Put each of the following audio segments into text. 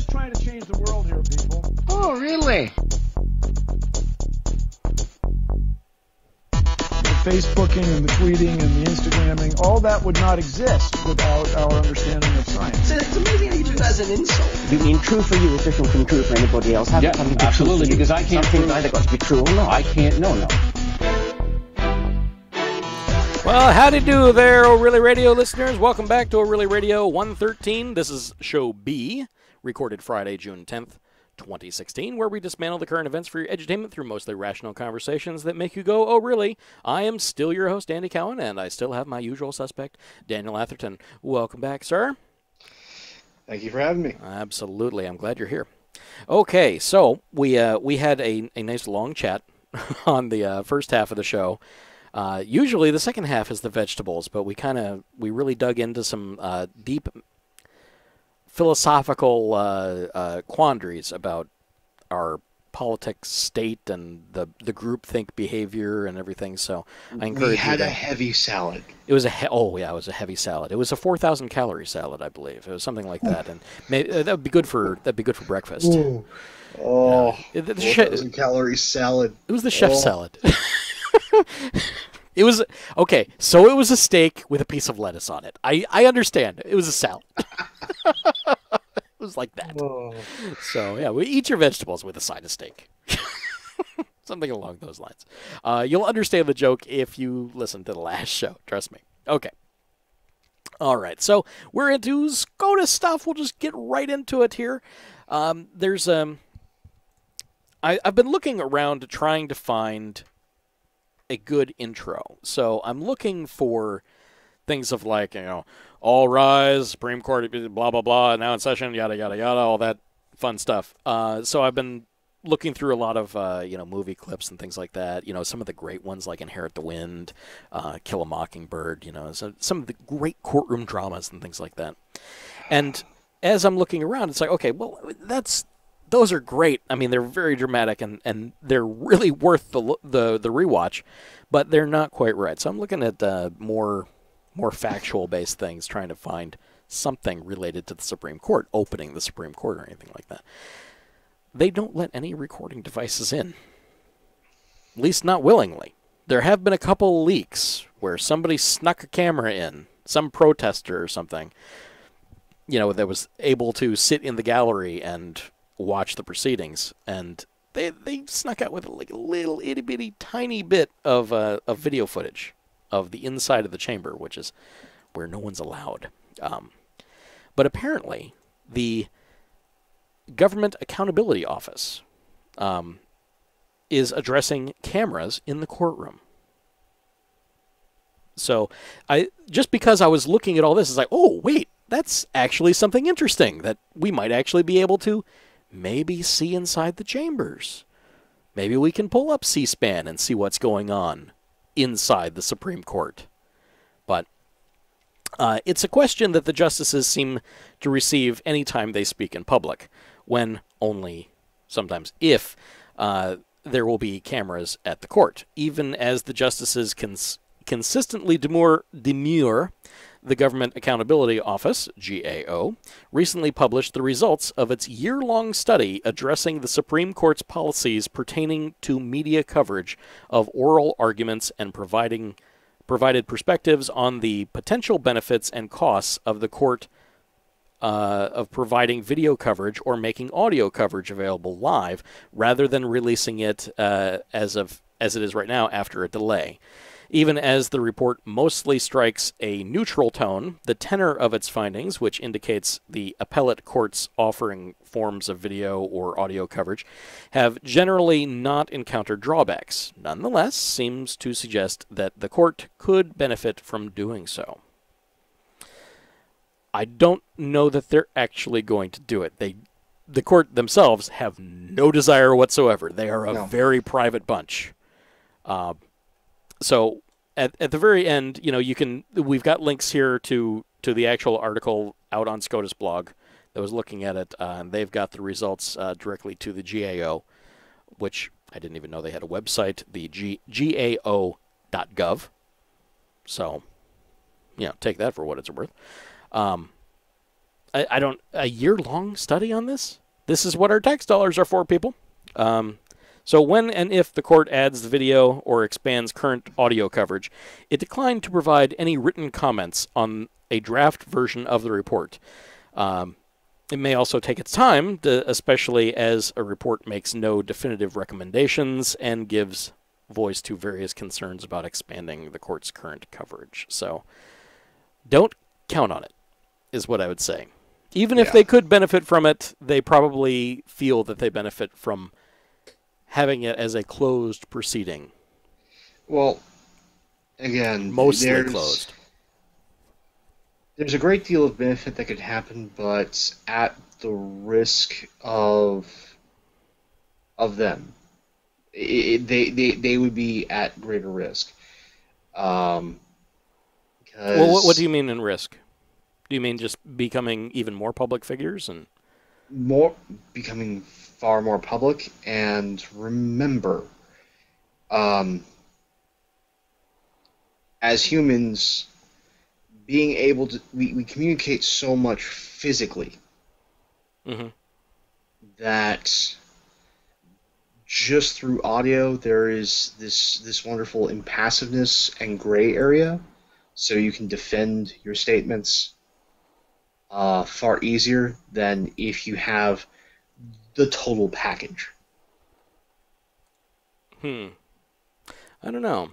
just trying to change the world here, people. Oh, really? The Facebooking and the tweeting and the Instagramming, all that would not exist without our understanding of science. It's amazing that you do that as an insult. You mean true for you is different from true for anybody else. Yeah, absolutely, because I can't prove either got to be true or not. I can't, no. Well, howdy do there, O'Reilly Radio listeners. Welcome back to O'Reilly Radio 113. This is show B, recorded Friday, June 10th, 2016, where we dismantle the current events for your edutainment through mostly rational conversations that make you go, oh, really? I am still your host, Andy Cowan, and I still have my usual suspect, Daniel Atherton. Welcome back, sir. Thank you for having me. Absolutely. I'm glad you're here. Okay, so we had a nice long chat on the first half of the show. Usually the second half is the vegetables, but we really dug into some deep philosophical quandaries about our politics, state, and the groupthink behavior and everything. So I encourage you. We had a heavy salad. It was oh yeah, it was a heavy salad. It was a 4,000-calorie salad, I believe. It was something like that, and maybe, that'd be good for breakfast. Ooh. Oh, yeah. 4,000-calorie salad. It was the chef's salad. It was okay. So it was a steak with a piece of lettuce on it. I understand. It was a salad. It was like that. Whoa. So yeah, we eat your vegetables with a side of steak. Something along those lines. You'll understand the joke if you listen to the last show. Trust me. Okay. All right. So we're into SCOTUS stuff. We'll just get right into it here. I've been looking around trying to find a good intro. So I'm looking for things of like, you know, all rise, Supreme Court, blah, blah, blah, now in session, yada, yada, yada, all that fun stuff. So I've been looking through a lot of, you know, movie clips and things like that. You know, some of the great ones like Inherit the Wind, Kill a Mockingbird, you know, so some of the great courtroom dramas and things like that. And as I'm looking around, it's like, okay, well, those are great. I mean, they're very dramatic, and they're really worth the rewatch, but they're not quite right. So I'm looking at more factual-based things, trying to find something related to the Supreme Court, opening the Supreme Court or anything like that. They don't let any recording devices in, at least not willingly. There have been a couple leaks where somebody snuck a camera in, some protester or something, you know, that was able to sit in the gallery and watch the proceedings, and they snuck out with like a little itty bitty tiny bit of video footage of the inside of the chamber, which is where no one's allowed. But apparently, the Government Accountability Office is addressing cameras in the courtroom. So just because I was looking at all this, it's like, oh wait, that's actually something interesting that we might actually be able to maybe see inside the chambers. Maybe we can pull up C-SPAN and see what's going on inside the Supreme Court. But it's a question that the justices seem to receive any time they speak in public, when only sometimes if there will be cameras at the court, even as the justices consistently demur. The Government Accountability Office, GAO, recently published the results of its year-long study addressing the Supreme Court's policies pertaining to media coverage of oral arguments and provided perspectives on the potential benefits and costs of the court of providing video coverage or making audio coverage available live rather than releasing it as it is right now after a delay. Even as the report mostly strikes a neutral tone, the tenor of its findings, which indicates the appellate courts offering forms of video or audio coverage, have generally not encountered drawbacks. Nonetheless, seems to suggest that the court could benefit from doing so. I don't know that they're actually going to do it. The court themselves have no desire whatsoever. They are a very private bunch. So at the very end, you know, we've got links here to the actual article out on SCOTUS blog that was looking at it. And they've got the results directly to the GAO, which I didn't even know they had a website, the GAO.gov. So, you know, take that for what it's worth. a year-long study on this? This is what our tax dollars are for, people. So when and if the court adds the video or expands current audio coverage, it declined to provide any written comments on a draft version of the report. It may also take its time, especially as a report makes no definitive recommendations and gives voice to various concerns about expanding the court's current coverage. So don't count on it, is what I would say. Even if they could benefit from it, they probably feel that they benefit from having it as a closed proceeding. Well, again, mostly closed. There's a great deal of benefit that could happen, but at the risk of them, they would be at greater risk. Well, what do you mean in risk? Do you mean just becoming even more public figures and becoming far more public? And remember, as humans, being able to we communicate so much physically that just through audio there is this wonderful impassiveness and gray area, so you can defend your statements far easier than if you have the total package. I don't know.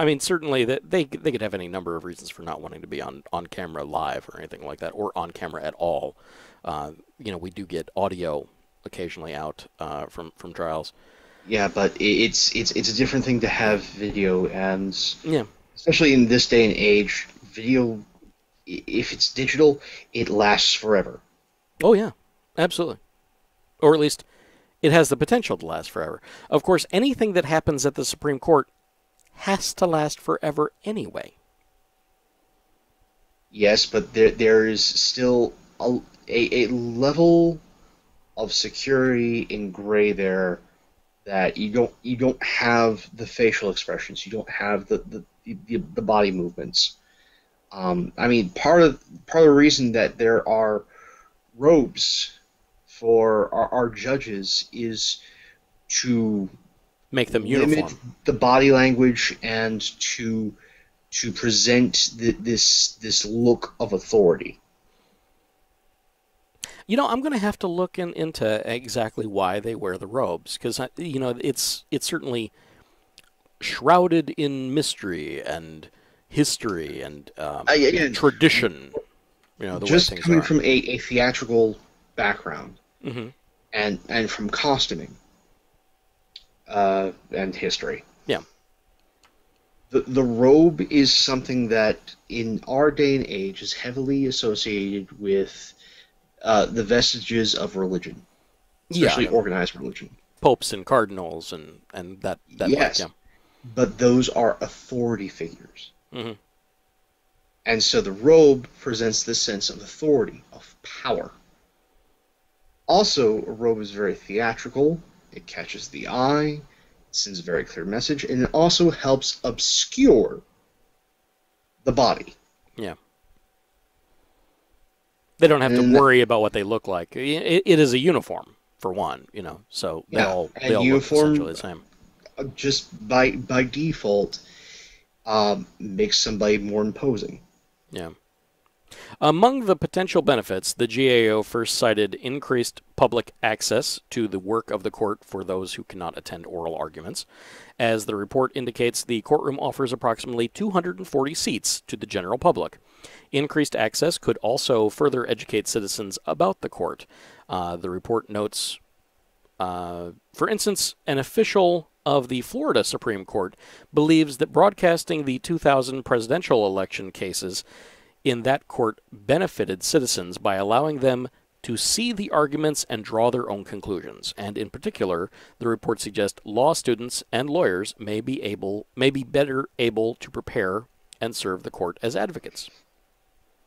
I mean, certainly that they could have any number of reasons for not wanting to be on camera live or anything like that, or on camera at all. You know, we do get audio occasionally out from trials. Yeah, but it's a different thing to have video, and especially in this day and age, video, if it's digital, it lasts forever. Oh yeah, absolutely. Or at least it has the potential to last forever. Of course, anything that happens at the Supreme Court has to last forever anyway. Yes, but there is still a level of security in gray there that you don't have the facial expressions, you don't have the body movements. I mean, part of the reason that there are robes for our judges is to make them uniform, the body language, and to present this look of authority. You know, I'm going to have to look into exactly why they wear the robes, because you know, it's certainly shrouded in mystery and history and tradition. You know, the just way things coming are. From a theatrical background and from costuming. And history. Yeah. The robe is something that in our day and age is heavily associated with the vestiges of religion, especially organized religion. Popes and cardinals and that. Yes, but those are authority figures. And so the robe presents this sense of authority, of power. Also, a robe is very theatrical. It catches the eye, it sends a very clear message, and it also helps obscure the body. Yeah. They don't have to worry about what they look like. It is a uniform, for one, you know, so they all look essentially the same. Just by default, makes somebody more imposing. Yeah. Among the potential benefits, the GAO first cited increased public access to the work of the court for those who cannot attend oral arguments. As the report indicates, the courtroom offers approximately 240 seats to the general public. Increased access could also further educate citizens about the court. The report notes, for instance, an official of the Florida Supreme Court believes that broadcasting the 2000 presidential election cases in that court benefited citizens by allowing them to see the arguments and draw their own conclusions. And in particular, the report suggests law students and lawyers may be better able to prepare and serve the court as advocates.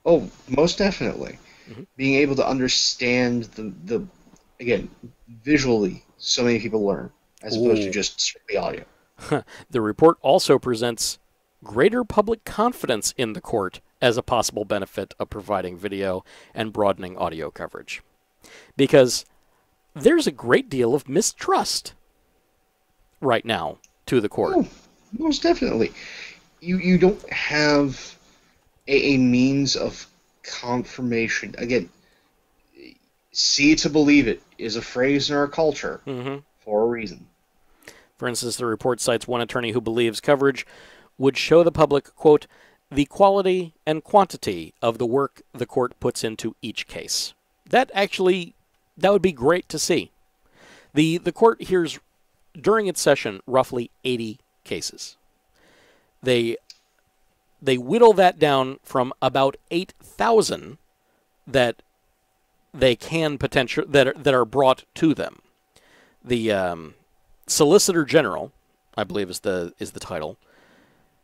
Oh, most definitely. Being able to understand the again, visually, so many people learn as opposed to just the audio. The report also presents greater public confidence in the court as a possible benefit of providing video and broadening audio coverage. Because there's a great deal of mistrust right now to the court. Oh, most definitely. You don't have a means of confirmation. Again, see to believe it is a phrase in our culture for a reason. For instance, the report cites one attorney who believes coverage would show the public, quote, the quality and quantity of the work the court puts into each case. That actually, that would be great to see. The court hears, during its session, roughly 80 cases. They whittle that down from about 8,000 that they can potential that are brought to them. The Solicitor General, I believe, is the title.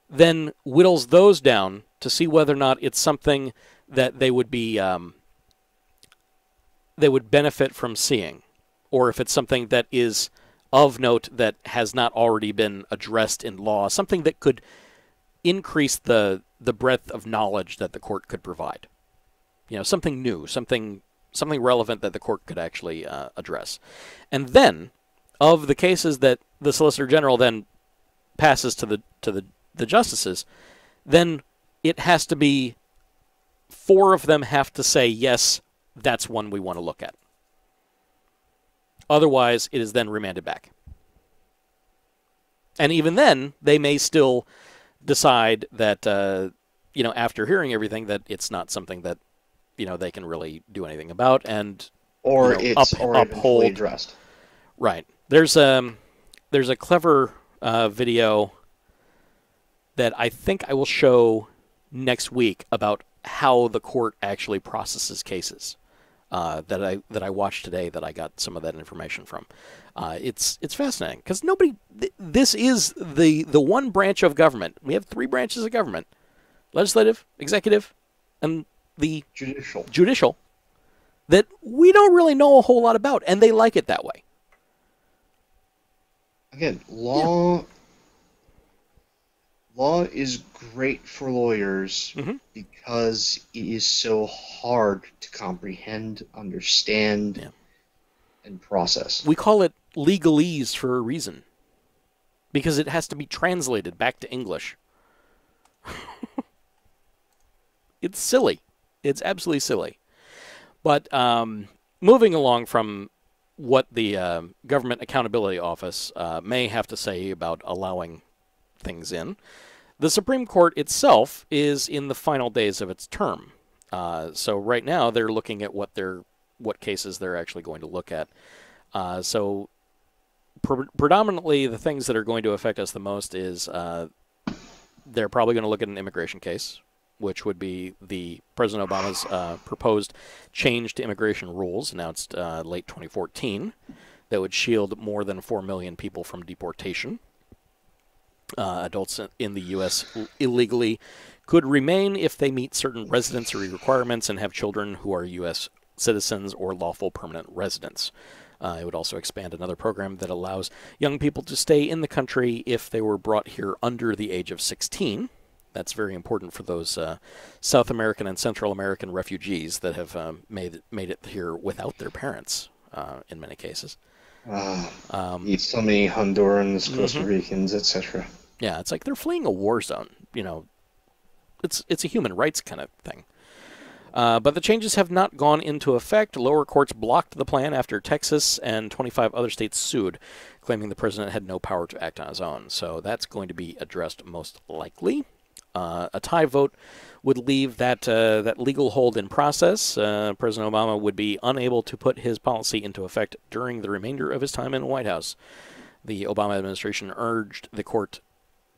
Then whittles those down to see whether or not it's something that they would be they would benefit from seeing, or if it's something that is of note that has not already been addressed in law, something that could increase the breadth of knowledge that the court could provide. You know, something new, something relevant that the court could actually address. And then, of the cases that the Solicitor General then passes to the justices, then it has to be 4 of them have to say, yes, that's one we want to look at. Otherwise, it is then remanded back. And even then, they may still decide that, you know, after hearing everything, that it's not something that, you know, they can really do anything about, and or you know, uphold addressed. Right. There's a clever video that I think I will show next week about how the court actually processes cases that I watched today, that I got some of that information from. It's fascinating because nobody. This is the one branch of government. We have 3 branches of government: legislative, executive, and the judicial. That we don't really know a whole lot about, and they like it that way. Again, law. Yeah. Law is great for lawyers because it is so hard to comprehend, understand, and process. We call it legalese for a reason, because it has to be translated back to English. It's silly. It's absolutely silly. But moving along from what the Government Accountability Office may have to say about allowing things in, the Supreme Court itself is in the final days of its term. So right now they're looking at what cases they're actually going to look at. So predominantly the things that are going to affect us the most is they're probably going to look at an immigration case, which would be the President Obama's proposed change to immigration rules announced late 2014 that would shield more than 4 million people from deportation. Adults in the U.S. illegally could remain if they meet certain residency requirements and have children who are U.S. citizens or lawful permanent residents. It would also expand another program that allows young people to stay in the country if they were brought here under the age of 16. That's very important for those South American and Central American refugees that have made it here without their parents in many cases. It's so many Hondurans, Costa Ricans, etc. Yeah, it's like they're fleeing a war zone. You know, it's a human rights kind of thing. But the changes have not gone into effect. Lower courts blocked the plan after Texas and 25 other states sued, claiming the president had no power to act on his own. So that's going to be addressed most likely. A tie vote would leave that that legal hold in process. President Obama would be unable to put his policy into effect during the remainder of his time in the White House. The Obama administration urged the court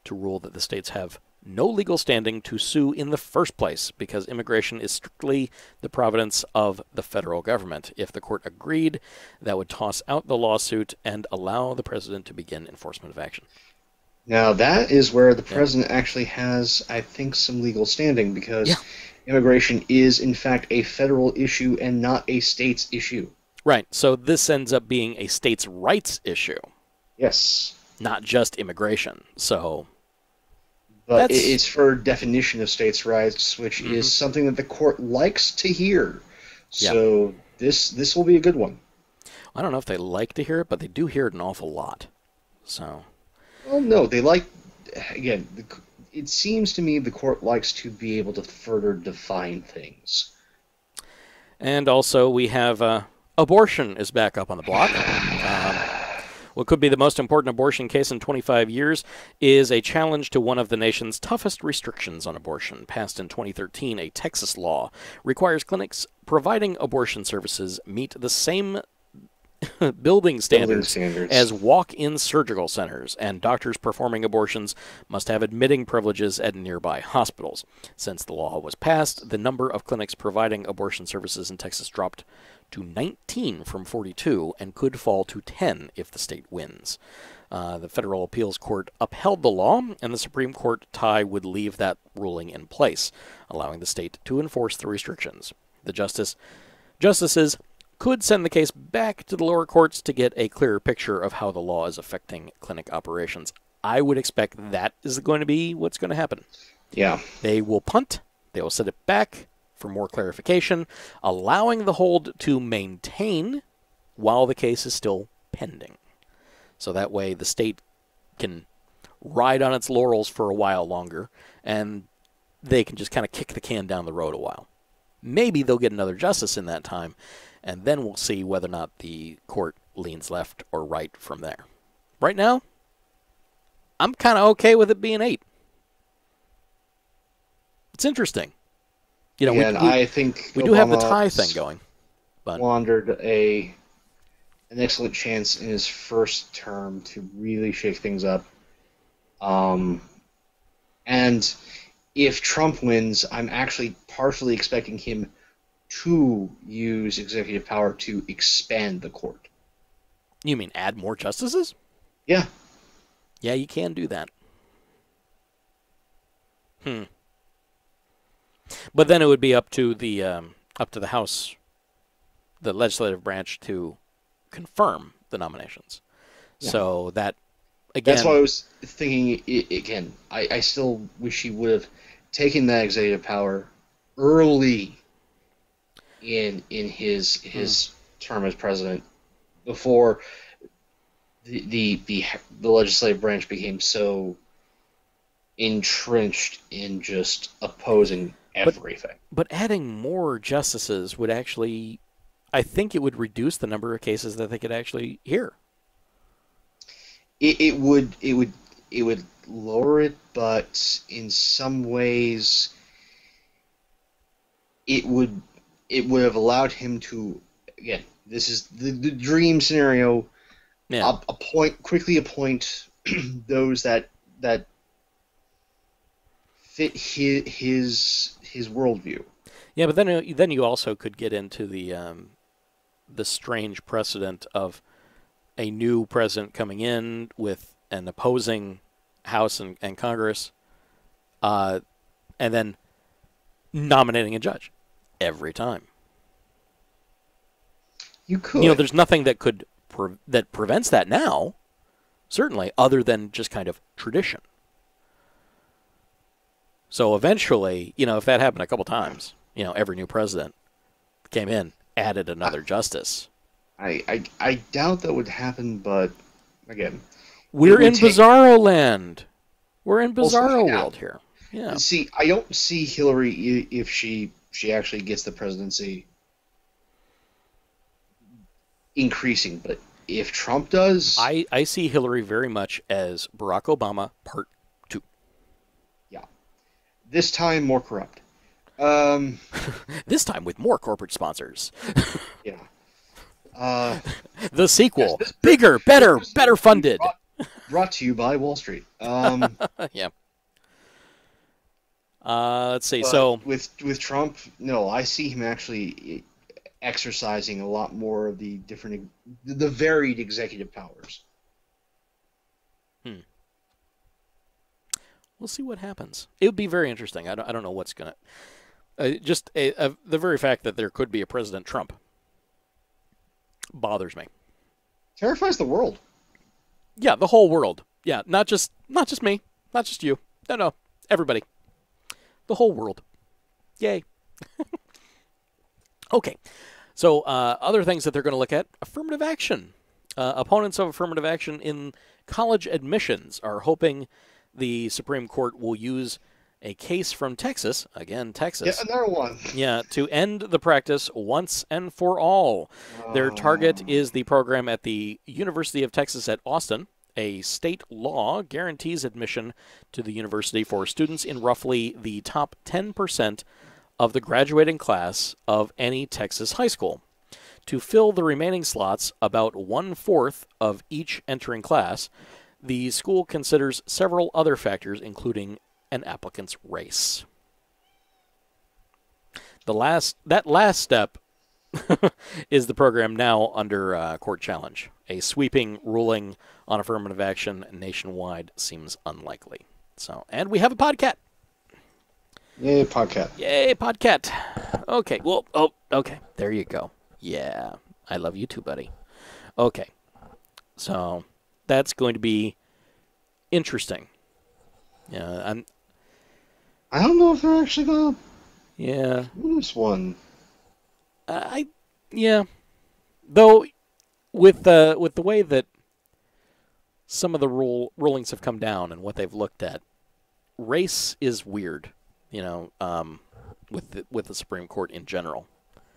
to rule that the states have no legal standing to sue in the first place because immigration is strictly the province of the federal government. If the court agreed, that would toss out the lawsuit and allow the president to begin enforcement of action. Now, that is where the president actually has, I think, some legal standing, because immigration is, in fact, a federal issue and not a state's issue. Right. So this ends up being a state's rights issue. Yes. Not just immigration. So But it's for definition of states' rights, which is something that the court likes to hear. So this will be a good one. I don't know if they like to hear it, but they do hear it an awful lot. So, well, no, they like. Again, it seems to me the court likes to be able to further define things. And also, we have abortion is back up on the block. What could be the most important abortion case in 25 years is a challenge to one of the nation's toughest restrictions on abortion. Passed in 2013, a Texas law requires clinics providing abortion services meet the same building standards as walk-in surgical centers, and doctors performing abortions must have admitting privileges at nearby hospitals. Since the law was passed, the number of clinics providing abortion services in Texas dropped to 19 from 42 and could fall to 10 if the state wins. The Federal Appeals Court upheld the law, and the Supreme Court tie would leave that ruling in place, allowing the state to enforce the restrictions. The justices could send the case back to the lower courts to get a clearer picture of how the law is affecting clinic operations. I would expect that is going to be what's going to happen. Yeah. They will punt. They will send it back for more clarification, allowing the hold to maintain while the case is still pending. So that way the state can ride on its laurels for a while longer, and they can just kind of kick the can down the road a while. Maybe they'll get another justice in that time, and then we'll see whether or not the court leans left or right from there. Right now, I'm kind of okay with it being 8. It's interesting. You know, and I think we do have the tie thing going. But squandered an excellent chance in his first term to really shake things up. And if Trump wins, I'm actually partially expecting him to use executive power to expand the court. You mean add more justices? Yeah. Yeah, you can do that. But then it would be up to the House, the legislative branch, to confirm the nominations. Yeah. So that, again... That's why I was thinking, again, I still wish he would have taken that executive power early in his term as president, before the legislative branch became so entrenched in just opposing everything. But adding more justices would actually, I think it would reduce the number of cases that they could actually hear. It would lower it, but in some ways it would have allowed him to, again, this is the dream scenario, quickly appoint those that fit his worldview. Yeah, but then you also could get into the strange precedent of a new president coming in with an opposing House and Congress, and then nominating a judge every time. You could. You know, there's nothing that prevents that now, certainly, other than just kind of tradition. So eventually, you know, if that happened a couple times, you know, every new president came in, added another justice. I doubt that would happen, but again, we're in bizarro land. We're in bizarro world here. Yeah. See, I don't see Hillary, if she actually gets the presidency, increasing, but if Trump does, I see Hillary very much as Barack Obama Part 2. This time more corrupt. This time with more corporate sponsors. Yeah. The sequel. Yes, bigger, better funded. Brought to you by Wall Street. Yeah. Let's see. So with Trump, no, I see him actually exercising a lot more of the different, the varied executive powers. We'll see what happens. It would be very interesting. I don't know what's going to... the very fact that there could be a President Trump bothers me. Terrifies the world. Yeah, the whole world. Yeah, not just me. Not just you. No, no. Everybody. The whole world. Yay. Okay. So other things that they're going to look at, affirmative action. Opponents of affirmative action in college admissions are hoping the Supreme Court will use a case from Texas, again, Texas. Yeah, another one. Yeah, to end the practice once and for all. Their target is the program at the University of Texas at Austin. A state law guarantees admission to the university for students in roughly the top 10% of the graduating class of any Texas high school. To fill the remaining slots, about 1/4 of each entering class, the school considers several other factors, including an applicant's race. That last step is the program now under court challenge. A sweeping ruling on affirmative action nationwide seems unlikely. So, and we have a podcat. Yay, podcat. Yay, podcat. Okay. Well, oh, okay. There you go. Yeah. I love you too, buddy. Okay. So that's going to be interesting. Yeah. I don't know if they're actually going to do this one. Yeah. Though, with the way that some of the rulings have come down and what they've looked at, race is weird, you know, with the Supreme Court in general.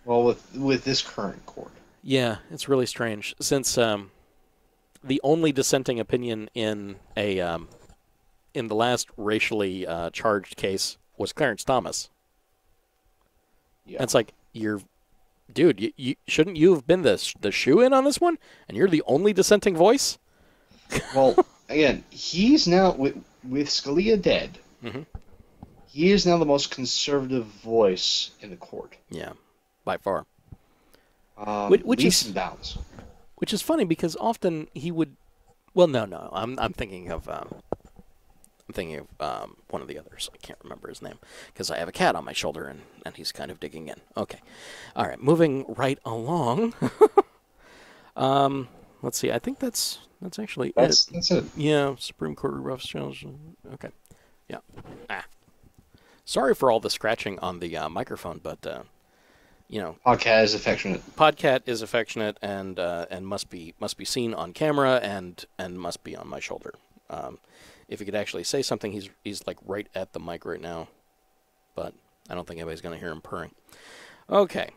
Well, with this current court. Yeah, it's really strange, since the only dissenting opinion in the last racially charged case was Clarence Thomas. Yeah. And it's like, dude, you shouldn't you have been the shoe-in on this one? And you're the only dissenting voice? Well, again, he's now, with Scalia dead, he is now the most conservative voice in the court. Yeah, by far. Which is funny, because often he would, well, no, I'm thinking of, one of the others. I can't remember his name because I have a cat on my shoulder and he's kind of digging in. Okay. All right. Moving right along. Let's see. I think that's actually it. That's it. Yeah. Supreme Court rough challenge. Okay. Yeah. Ah. Sorry for all the scratching on the microphone, but, you know. Podcat is affectionate. Podcat is affectionate and must be seen on camera and must be on my shoulder. If he could actually say something, he's like right at the mic right now. But I don't think anybody's going to hear him purring. Okay.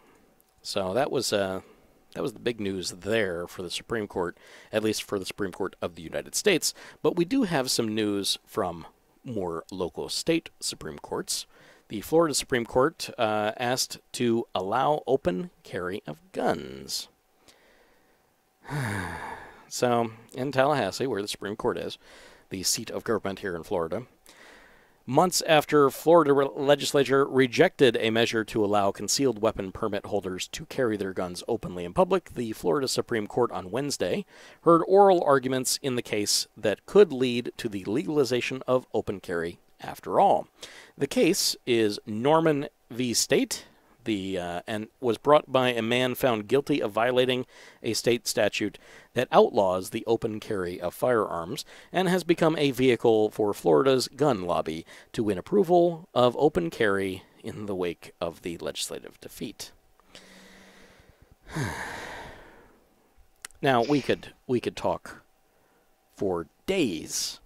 So that was the big news there for the Supreme Court, at least for the Supreme Court of the United States. But we do have some news from more local state Supreme Courts. The Florida Supreme Court asked to allow open carry of guns. So in Tallahassee, where the Supreme Court is, the seat of government here in Florida, months after Florida legislature rejected a measure to allow concealed weapon permit holders to carry their guns openly in public, the Florida Supreme Court on Wednesday heard oral arguments in the case that could lead to the legalization of open carry after all. The case is Norman v. State, and was brought by a man found guilty of violating a state statute that outlaws the open carry of firearms and has become a vehicle for Florida's gun lobby to win approval of open carry in the wake of the legislative defeat. Now, we could talk for days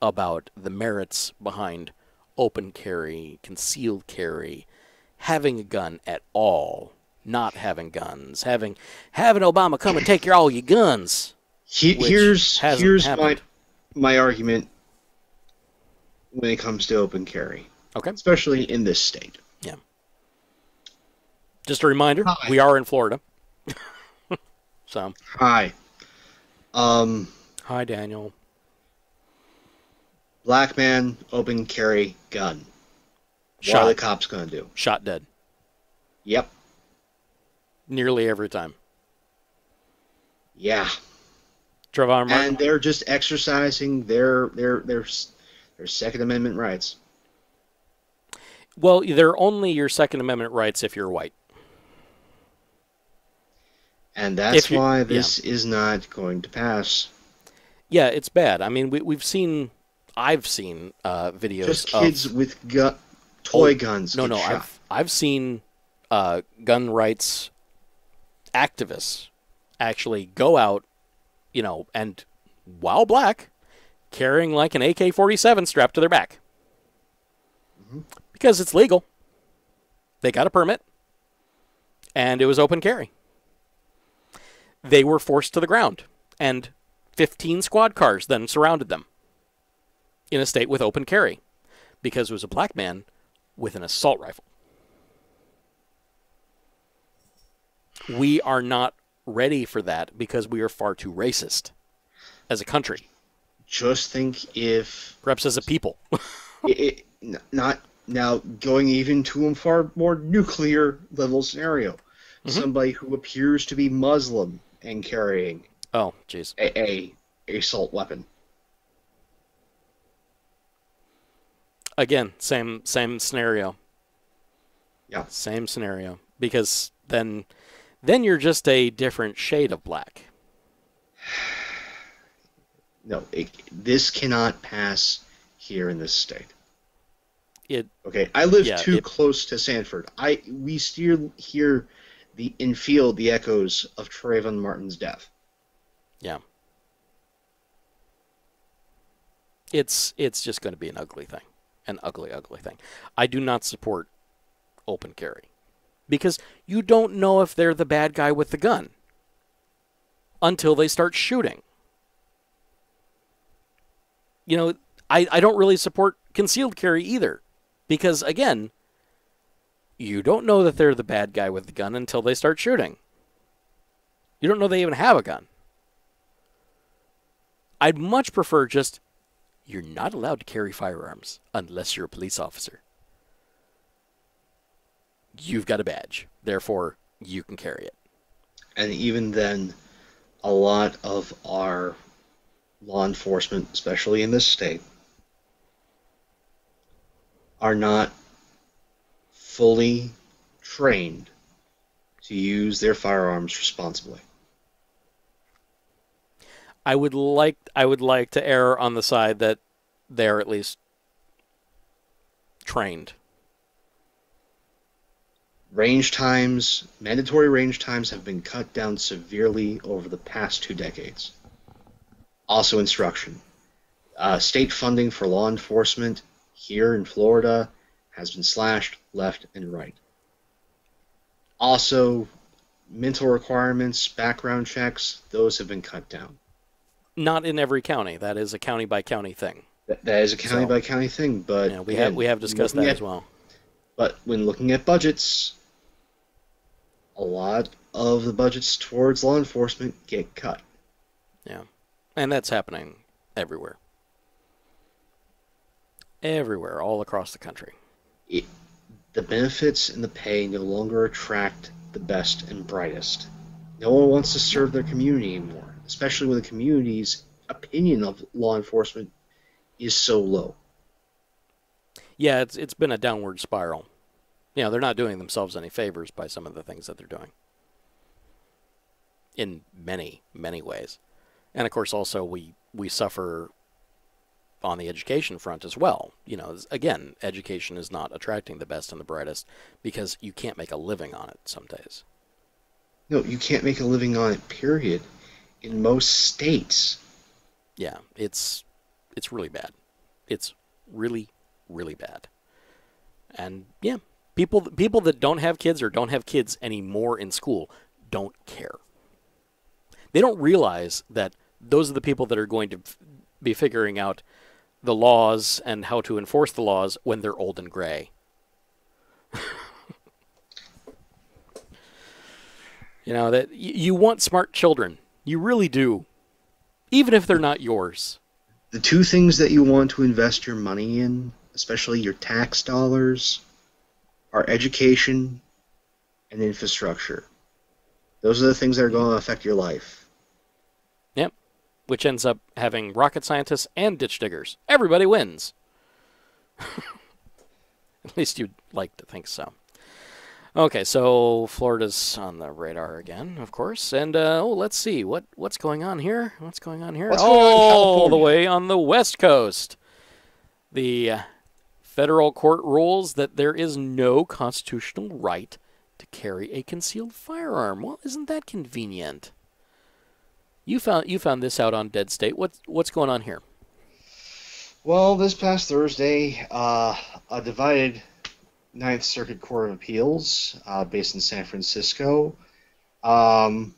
about the merits behind open carry, concealed carry, having a gun at all, not having guns, having Obama come and take all your guns. Here's my argument when it comes to open carry. Okay. Especially in this state. Yeah. Just a reminder, we are in Florida. So. Hi. Hi, Daniel. Black man, open carry, gun. What are the cops going to do? Shot dead. Yep. Nearly every time. Yeah. Trayvon Martin. And they're just exercising their Second Amendment rights. Well, they're only your Second Amendment rights if you're white. And that's why this is not going to pass. Yeah, it's bad. I mean, we've seen I've seen videos just kids of, with toy guns. No, no, shot. I've seen gun rights activists actually go out, you know, and while black, carrying like an AK-47 strapped to their back. Mm-hmm. Because it's legal. They got a permit. And it was open carry. They were forced to the ground. And 15 squad cars then surrounded them in a state with open carry because it was a black man with an assault rifle. We are not ready for that because we are far too racist as a country. Just think if... Perhaps as a people. Not now going even to a far more nuclear level scenario. Mm-hmm. Somebody who appears to be Muslim and carrying a assault weapon. Again, same scenario. Yeah, same scenario, because then you're just a different shade of black. No, this cannot pass here in this state. Okay, I live too close to Sanford. We still hear the echoes of Trayvon Martin's death. Yeah. It's just going to be an ugly thing. An ugly, ugly thing. I do not support open carry. Because you don't know if they're the bad guy with the gun until they start shooting. You know, I don't really support concealed carry either. Because, again, you don't know that they're the bad guy with the gun until they start shooting. You don't know they even have a gun. I'd much prefer just, you're not allowed to carry firearms unless you're a police officer. You've got a badge. Therefore, you can carry it. And even then, a lot of our law enforcement, especially in this state, are not fully trained to use their firearms responsibly. I would like to err on the side that they're at least trained. Range times, mandatory range times have been cut down severely over the past 2 decades. Also instruction. State funding for law enforcement here in Florida has been slashed left and right. Also, mental requirements, background checks, those have been cut down. Not in every county. That is a county-by-county thing. That is a county-by-county thing, but... Yeah, we have discussed that as well. But when looking at budgets, a lot of the budgets towards law enforcement get cut. Yeah, and that's happening everywhere. Everywhere, all across the country. The benefits and the pay no longer attract the best and brightest. No one wants to serve their community anymore, especially when the community's opinion of law enforcement is so low. Yeah, it's been a downward spiral. You know, they're not doing themselves any favors by some of the things that they're doing. In many, many ways. And, of course, also we suffer on the education front as well. You know, again, education is not attracting the best and the brightest because you can't make a living on it some days. No, you can't make a living on it, period, in most states. Yeah, it's really bad. It's really, really bad. And, yeah, people that don't have kids or don't have kids anymore in school don't care. They don't realize that those are the people that are going to be figuring out the laws and how to enforce the laws when they're old and gray. You know, that you want smart children. You really do. Even if they're not yours. The two things that you want to invest your money in, especially your tax dollars, are education and infrastructure. Those are the things that are going to affect your life. Yep. Which ends up having rocket scientists and ditch diggers. Everybody wins. At least you'd like to think so. Okay, so Florida's on the radar again, of course. And, let's see. What's going on here? What's going on here? All the way on the West Coast. The federal court rules that there is no constitutional right to carry a concealed firearm. Well, isn't that convenient? You found this out on Dead State. What's going on here? Well, this past Thursday, a divided Ninth Circuit Court of Appeals, based in San Francisco, well,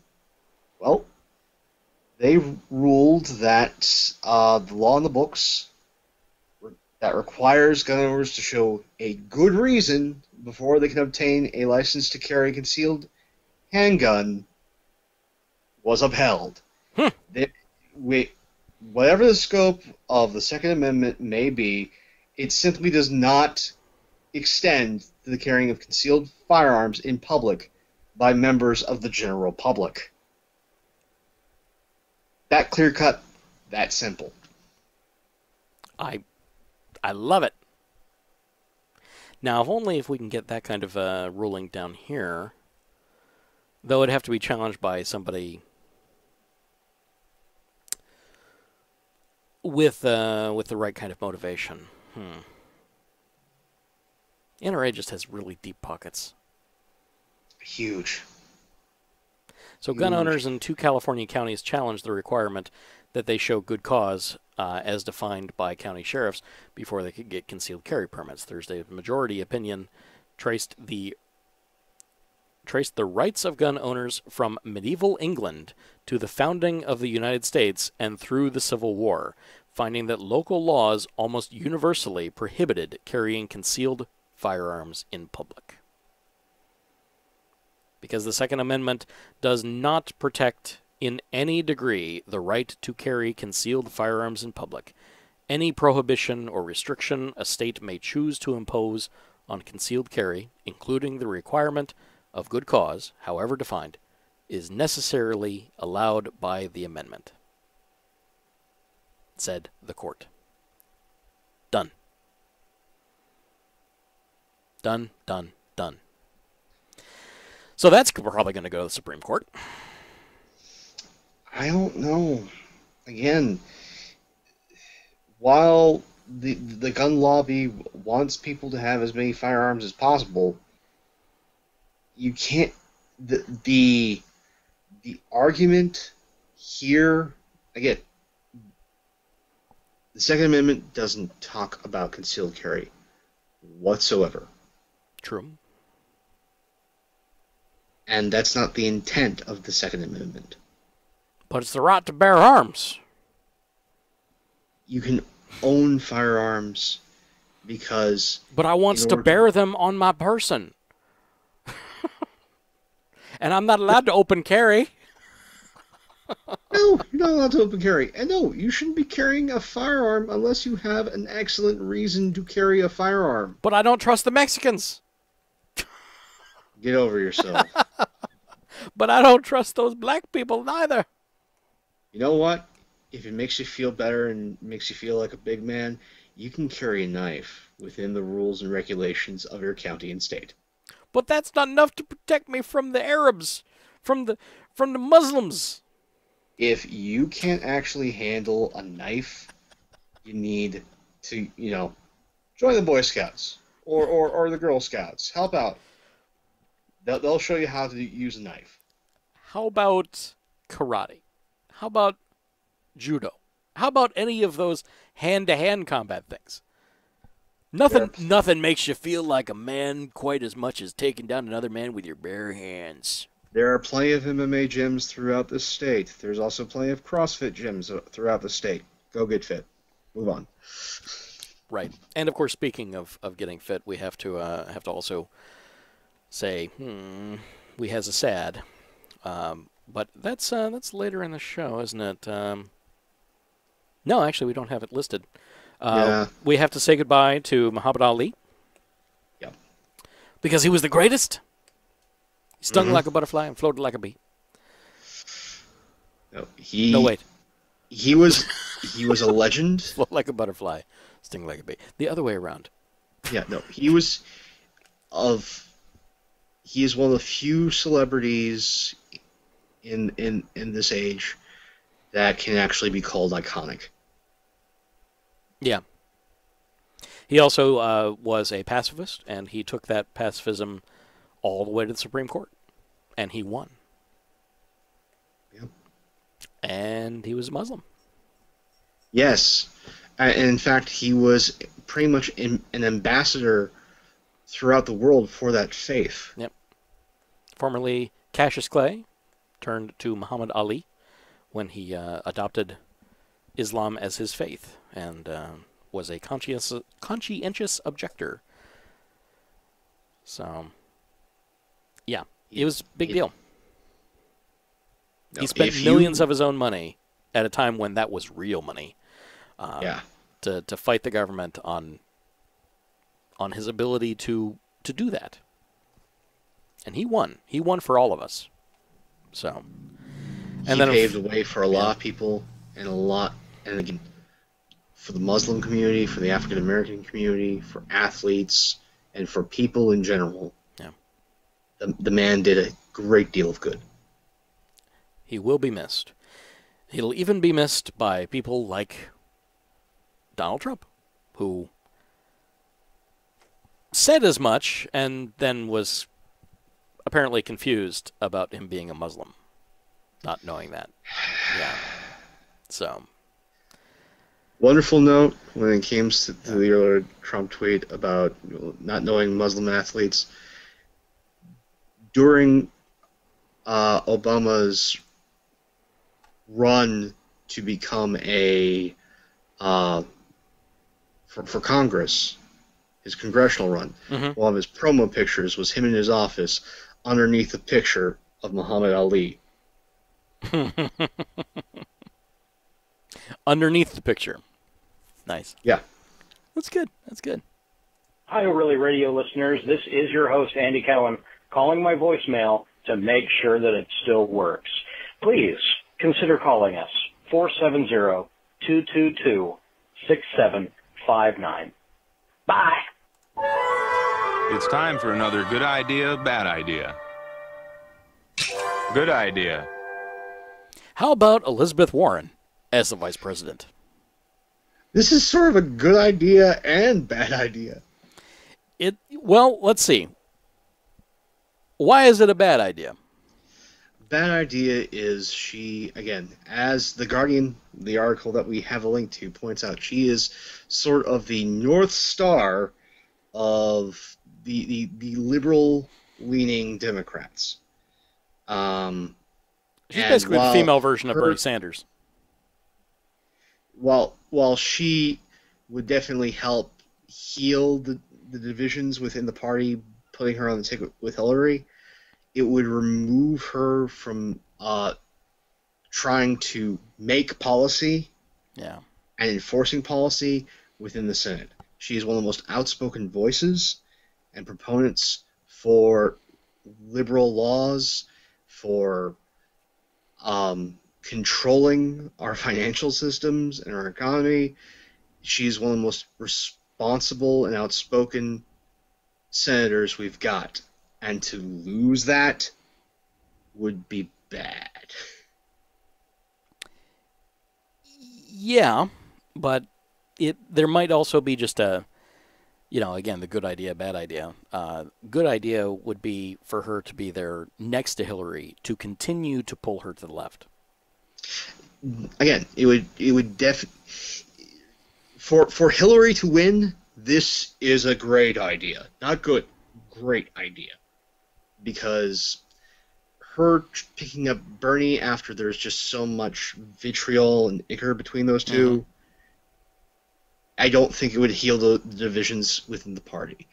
they ruled that the law in the books that requires gun owners to show a good reason before they can obtain a license to carry a concealed handgun was upheld. Huh. Whatever the scope of the Second Amendment may be, it simply does not extend to the carrying of concealed firearms in public by members of the general public. That clear cut, that simple. I love it. Now, if only if we can get that kind of a ruling down here, though it'd have to be challenged by somebody with the right kind of motivation. NRA just has really deep pockets. Huge. So gun owners in 2 California counties challenged the requirement that they show good cause, as defined by county sheriffs, before they could get concealed carry permits. Thursday, the majority opinion traced the rights of gun owners from medieval England to the founding of the United States and through the Civil War, finding that local laws almost universally prohibited carrying concealed firearms in public. Because the Second Amendment does not protect in any degree the right to carry concealed firearms in public. Any prohibition or restriction a state may choose to impose on concealed carry, including the requirement of good cause, however defined, is necessarily allowed by the amendment, said the court. Done. Done, done, done. So that's probably going to go to the Supreme Court. I don't know. Again, while the gun lobby wants people to have as many firearms as possible, you can't. The argument here, again, the Second Amendment doesn't talk about concealed carry whatsoever. True. And that's not the intent of the Second Amendment. But it's the right to bear arms. You can own firearms because... But I want to bear them on my person. And I'm not allowed to open carry. No, you're not allowed to open carry. And no, you shouldn't be carrying a firearm unless you have an excellent reason to carry a firearm. But I don't trust the Mexicans. Get over yourself. But I don't trust those black people neither. You know what? If it makes you feel better and makes you feel like a big man, you can carry a knife within the rules and regulations of your county and state. But that's not enough to protect me from the Arabs, from the Muslims. If you can't actually handle a knife, you need to, you know, join the Boy Scouts or the Girl Scouts. Help out. They'll show you how to use a knife. How about karate? How about judo? How about any of those hand-to-hand combat things? Nothing makes you feel like a man quite as much as taking down another man with your bare hands. There are plenty of MMA gyms throughout the state. There's also plenty of CrossFit gyms throughout the state. Go get fit. Move on. Right. And, of course, speaking of getting fit, we have to also... say, we has a sad. But that's later in the show, isn't it? No, actually, we don't have it listed. Yeah. We have to say goodbye to Muhammad Ali. Yep. Because he was the greatest. He stung like a butterfly and floated like a bee. No, wait. He was a legend. Float like a butterfly, sting like a bee. The other way around. Yeah, no, He is one of the few celebrities in this age that can actually be called iconic. Yeah. He also was a pacifist, and he took that pacifism all the way to the Supreme Court, and he won. Yep. And he was a Muslim. Yes. In fact, he was pretty much an ambassador throughout the world for that faith. Yep. Formerly Cassius Clay turned to Muhammad Ali when he adopted Islam as his faith and was a conscientious objector. So, yeah, it was a big deal. No, he spent millions of his own money at a time when that was real money. To fight the government on his ability to do that. And he won. He won for all of us. So he paved the way for a lot of people and again, for the Muslim community, for the African American community, for athletes, and for people in general. Yeah. The man did a great deal of good. He will be missed. He'll even be missed by people like Donald Trump, who said as much and then was apparently confused about him being a Muslim, not knowing that. Yeah. So. Wonderful note when it came to the earlier Trump tweet about not knowing Muslim athletes. During Obama's run to become a for Congress, his congressional run, one of his promo pictures was him in his office underneath a picture of Muhammad Ali. Underneath the picture. Nice. Yeah. That's good. That's good. Hi, ORLY Radio listeners. This is your host, Andy Cowan, calling my voicemail to make sure that it still works. Please consider calling us, 470-222-6759. Bye. It's time for another good idea, bad idea. Good idea. How about Elizabeth Warren as the vice president? This is sort of a good idea and bad idea. Well, let's see. Why is it a bad idea? Bad idea is she, again, as The Guardian, the article that we have a link to, points out, she is sort of the North Star of the liberal-leaning Democrats. She's basically the female version of Bernie Sanders. While she would definitely help heal the divisions within the party, putting her on the ticket with Hillary, it would remove her from trying to make policy and enforcing policy within the Senate. She is one of the most outspoken voices and proponents for liberal laws, for controlling our financial systems and our economy. She is one of the most responsible and outspoken senators we've got. And to lose that would be bad. Yeah, but there might also be just a, again, the good idea, bad idea. Good idea would be for her to be there next to Hillary to continue to pull her to the left. Again, it would for Hillary to win. This is a great idea, not good, great idea. Because her picking up Bernie after there's just so much vitriol and ichor between those two, I don't think it would heal the divisions within the party.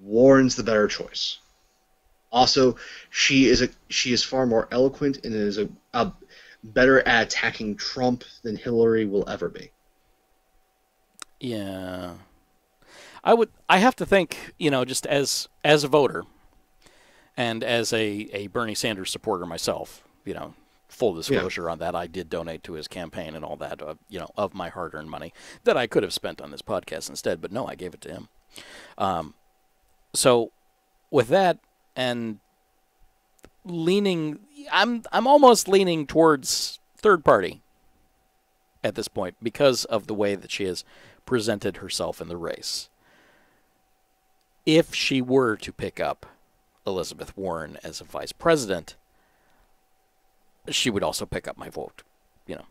Warren's the better choice. Also, she is far more eloquent and is a better at attacking Trump than Hillary will ever be. Yeah. I have to think, just as a voter and as a Bernie Sanders supporter myself, full disclosure on that, I did donate to his campaign and all that, of my hard-earned money that I could have spent on this podcast instead, but no, I gave it to him. So with that and leaning, I'm almost leaning towards third party at this point because of the way that she is presented herself in the race. If she were to pick up Elizabeth Warren as a vice president, she would also pick up my vote, you know.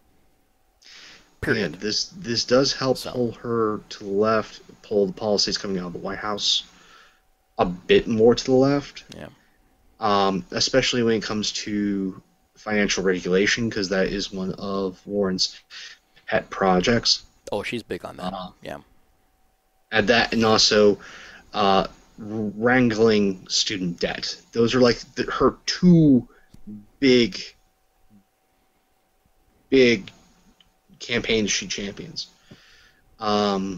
Period. Yeah, this does help pull her to the left, pull the policies coming out of the White House a bit more to the left. Yeah. Especially when it comes to financial regulation, because that is one of Warren's pet projects. Oh, she's big on that. Yeah. And that, and also wrangling student debt. Those are like her two big campaigns she champions. So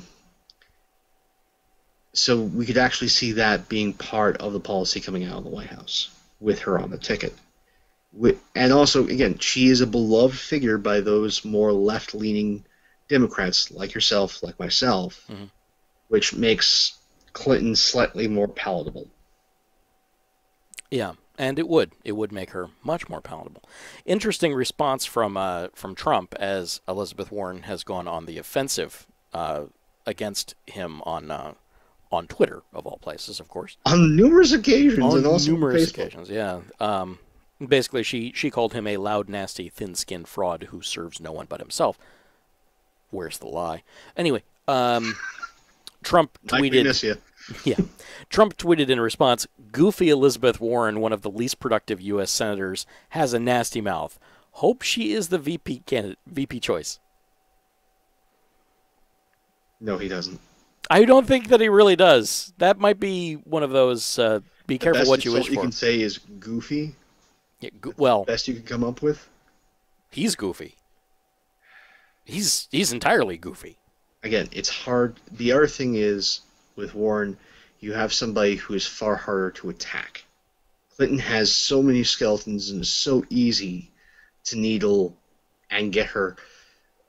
we could actually see that being part of the policy coming out of the White House with her on the ticket. And also, again, she is a beloved figure by those more left-leaning Democrats like yourself, like myself, mm-hmm. which makes Clinton slightly more palatable. Yeah, and it would make her much more palatable. Interesting response from Trump, as Elizabeth Warren has gone on the offensive against him on Twitter, of all places, of course. On numerous occasions, and also numerous occasions, yeah. Basically, she called him a loud, nasty, thin-skinned fraud who serves no one but himself. Where's the lie? Anyway, Trump tweeted. I miss you. Yeah, Trump tweeted in response, "Goofy Elizabeth Warren, one of the least productive U.S. senators, has a nasty mouth. Hope she is the VP candidate, VP choice." No, he doesn't. I don't think that he really does. That might be one of those, be careful what you wish for. The best you can say is goofy. Yeah, well, best you can come up with? He's goofy. He's entirely goofy. Again, it's hard. The other thing is, with Warren, you have somebody who is far harder to attack. Clinton has so many skeletons and is so easy to needle and get her.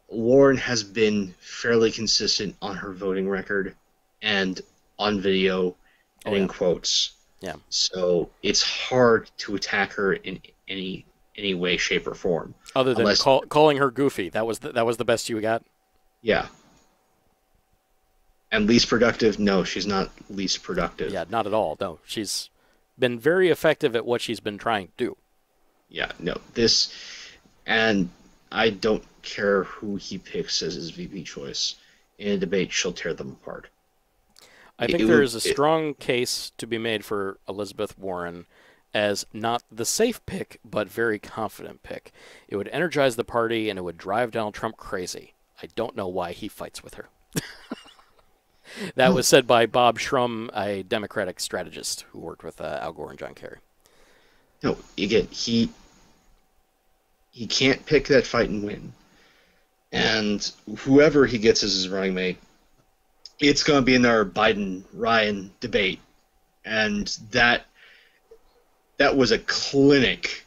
Warren has been fairly consistent on her voting record and on video and in quotes. Yeah. So it's hard to attack her in any way, shape, or form. Other than calling her goofy, that was the best you got. Yeah. And least productive? No, she's not least productive. Yeah, not at all. No, she's been very effective at what she's been trying to do. Yeah. No. This, and I don't care who he picks as his VP choice. In a debate, she'll tear them apart. I think there is a strong case to be made for Elizabeth Warren as not the safe pick, but very confident pick. It would energize the party, and it would drive Donald Trump crazy. I don't know why he fights with her. That was said by Bob Shrum, a Democratic strategist who worked with Al Gore and John Kerry. No, again, he can't pick that fight and win. And whoever he gets as his running mate, it's going to be another Biden-Ryan debate, and that was a clinic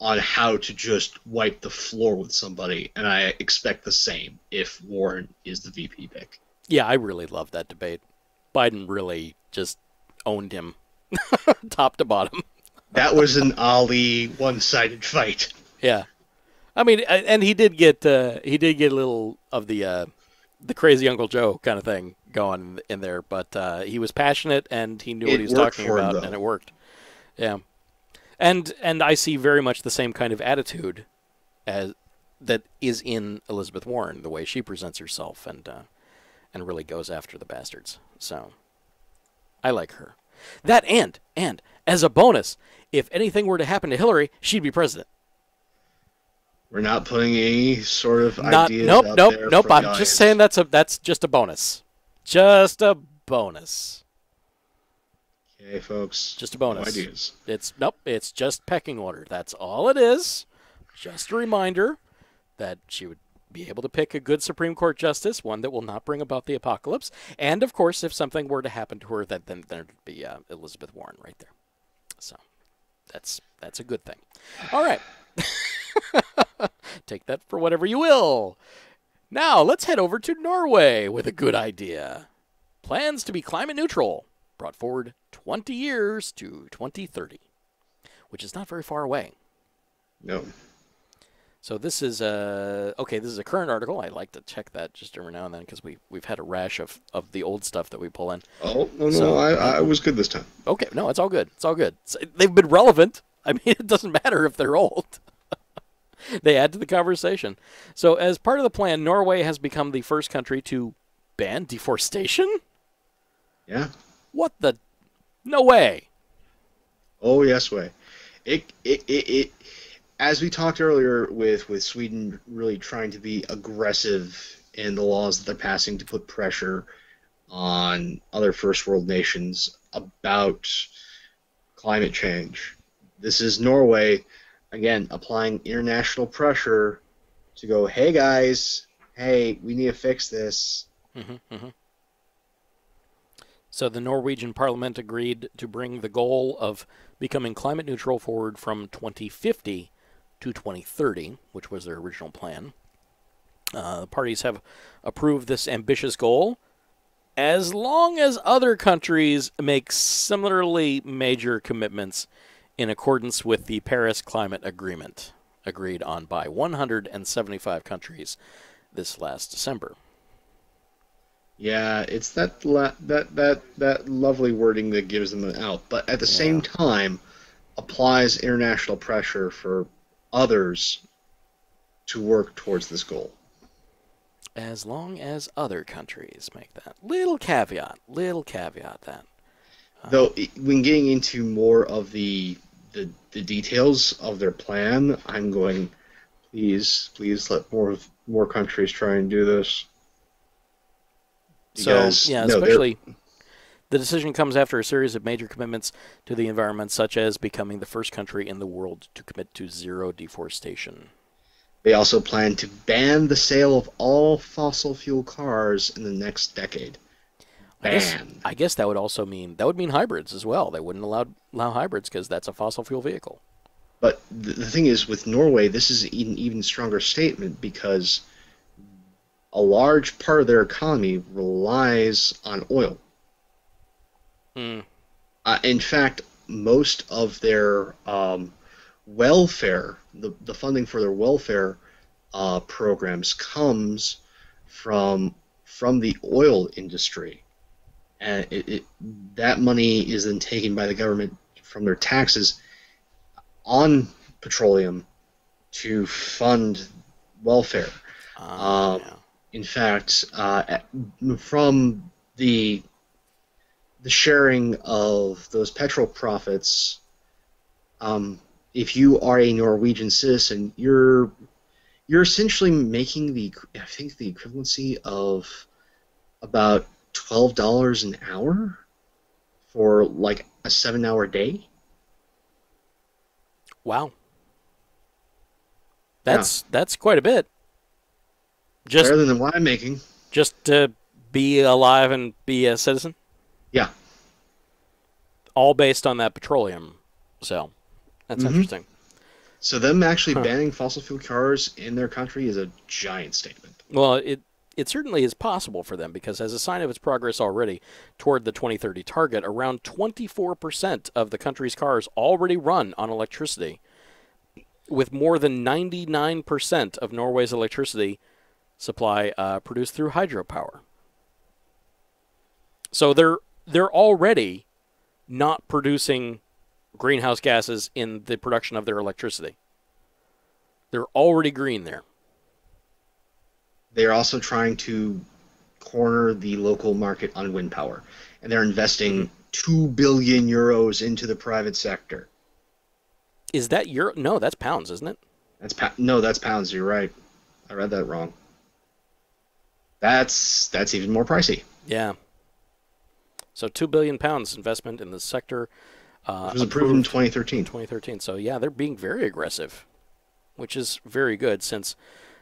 on how to just wipe the floor with somebody, and I expect the same if Warren is the VP pick. Yeah, I really love that debate. Biden really just owned him top to bottom. That was an Ali one-sided fight. Yeah. I mean, and he did get a little of the crazy Uncle Joe kind of thing going in there, but he was passionate and he knew what he was talking about, and it worked. Yeah, and I see very much the same kind of attitude as that is in Elizabeth Warren, the way she presents herself and really goes after the bastards. So I like her. That and as a bonus, if anything were to happen to Hillary, she'd be president. We're not putting any sort of ideas out there. Nope. I'm just saying that's just a bonus. Just a bonus. Okay, folks. Just a bonus. No ideas. It's just pecking order. That's all it is. Just a reminder that she would be able to pick a good Supreme Court justice, one that will not bring about the apocalypse. And of course, if something were to happen to her, then there'd be Elizabeth Warren right there. So that's a good thing. All right. Take that for whatever you will. Now, let's head over to Norway with a good idea. Plans to be climate neutral brought forward 20 years to 2030, which is not very far away. No. So this is a, okay, this is a current article. I like to check that just every now and then because we've had a rash of the old stuff that we pull in. Oh, no, so, no, I was good this time. Okay, no, it's all good. It's all good. It's, they've been relevant. I mean, it doesn't matter if they're old. They add to the conversation. So as part of the plan, Norway has become the first country to ban deforestation? Yeah. What the? No way. Oh, yes way. It as we talked earlier with Sweden really trying to be aggressive in the laws that they're passing to put pressure on other first world nations about climate change. This is Norway, again, applying international pressure to go, hey, guys, hey, we need to fix this. Mm-hmm, mm-hmm. So the Norwegian parliament agreed to bring the goal of becoming climate neutral forward from 2050 to 2030, which was their original plan. The parties have approved this ambitious goal as long as other countries make similarly major commitments in accordance with the Paris Climate Agreement, agreed on by 175 countries this last December. Yeah, it's that lovely wording that gives them an out, but at the same time applies international pressure for others to work towards this goal. As long as other countries make that. Little caveat that. Though, when getting into more of the details of their plan, I'm going, please let more countries try and do this. Because, so, yeah, no, especially the decision comes after a series of major commitments to the environment, such as becoming the first country in the world to commit to zero deforestation. They also plan to ban the sale of all fossil fuel cars in the next decade. Ban. I guess that would also mean, that would mean hybrids as well. They wouldn't allow hybrids because that's a fossil fuel vehicle. But the thing is, with Norway, this is an even stronger statement because a large part of their economy relies on oil. Mm. In fact, most of their welfare, the funding for their welfare programs comes from the oil industry. And that money is then taken by the government from their taxes on petroleum to fund welfare. Yeah. In fact, from the sharing of those petrol profits, if you are a Norwegian citizen, you're essentially making the equivalency of about $12 an hour for like a 7-hour day. Wow, that's quite a bit. Just better than what I'm making. Just to be alive and be a citizen? Yeah. All based on that petroleum. So, that's interesting. So them actually banning fossil fuel cars in their country is a giant statement. Well, it certainly is possible for them because as a sign of its progress already toward the 2030 target, around 24% of the country's cars already run on electricity, with more than 99% of Norway's electricity supply produced through hydropower. So they're already not producing greenhouse gases in the production of their electricity. They're already green there. They're also trying to corner the local market on wind power, and they're investing 2 billion euros into the private sector. Is that euro? No, that's pounds, isn't it? No, that's pounds. You're right. I read that wrong. That's even more pricey. Yeah. So £2 billion investment in the sector. It was approved in 2013. 2013. So yeah, they're being very aggressive, which is very good since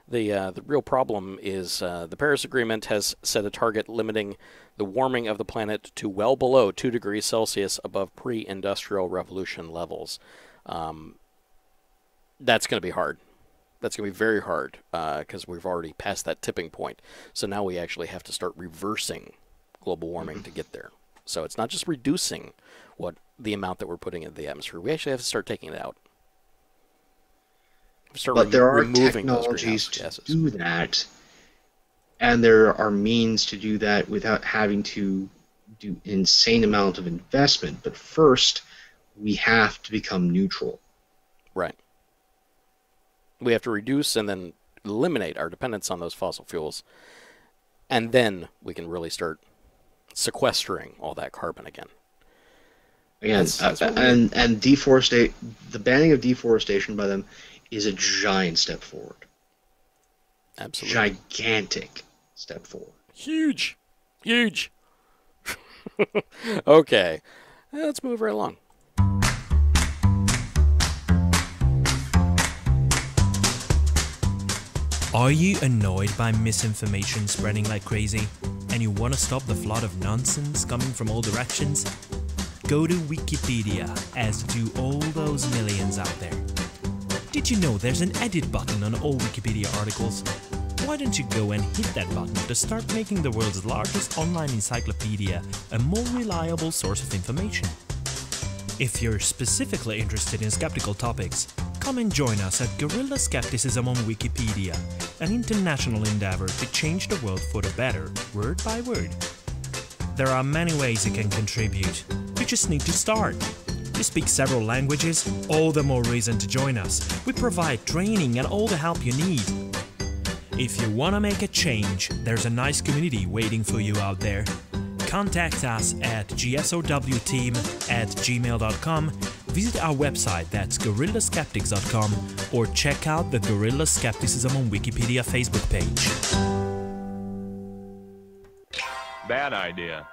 the real problem is the Paris Agreement has set a target limiting the warming of the planet to well below 2 degrees Celsius above pre-industrial revolution levels. That's going to be hard. That's going to be very hard because we've already passed that tipping point. So now we actually have to start reversing global warming to get there. So it's not just reducing the amount that we're putting in the atmosphere. We actually have to start taking it out. But there are technologies to do that, and there are means to do that without having to do an insane amount of investment. But first, we have to become neutral. Right. We have to reduce and then eliminate our dependence on those fossil fuels, and then we can really start sequestering all that carbon again. And deforestation, the banning of deforestation by them is a giant step forward. Absolutely. Gigantic step forward. Huge. Huge. Okay. Let's move right along. Are you annoyed by misinformation spreading like crazy and you want to stop the flood of nonsense coming from all directions? Go to Wikipedia, as do all those millions out there. Did you know there's an edit button on all Wikipedia articles? Why don't you go and hit that button to start making the world's largest online encyclopedia a more reliable source of information? If you're specifically interested in skeptical topics, come and join us at Guerrilla Skepticism on Wikipedia, an international endeavor to change the world for the better, word by word. There are many ways you can contribute. You just need to start. You speak several languages, all the more reason to join us. We provide training and all the help you need. If you want to make a change, there's a nice community waiting for you out there. Contact us at gsowteam@gmail.com, visit our website, that's guerrillasceptics.com, or check out the Guerrilla Skepticism on Wikipedia Facebook page. Bad idea.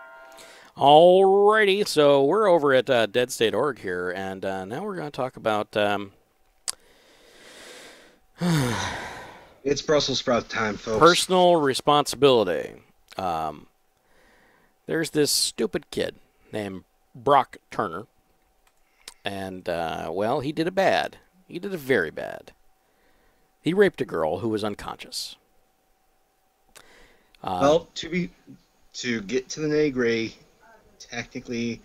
Alrighty, so we're over at deadstate.org here, and now we're going to talk about... It's Brussels sprout time, folks. Personal responsibility. There's this stupid kid named Brock Turner, and, well, he did it bad. He did it very bad. He raped a girl who was unconscious. Well, to get to the nitty-gritty, technically,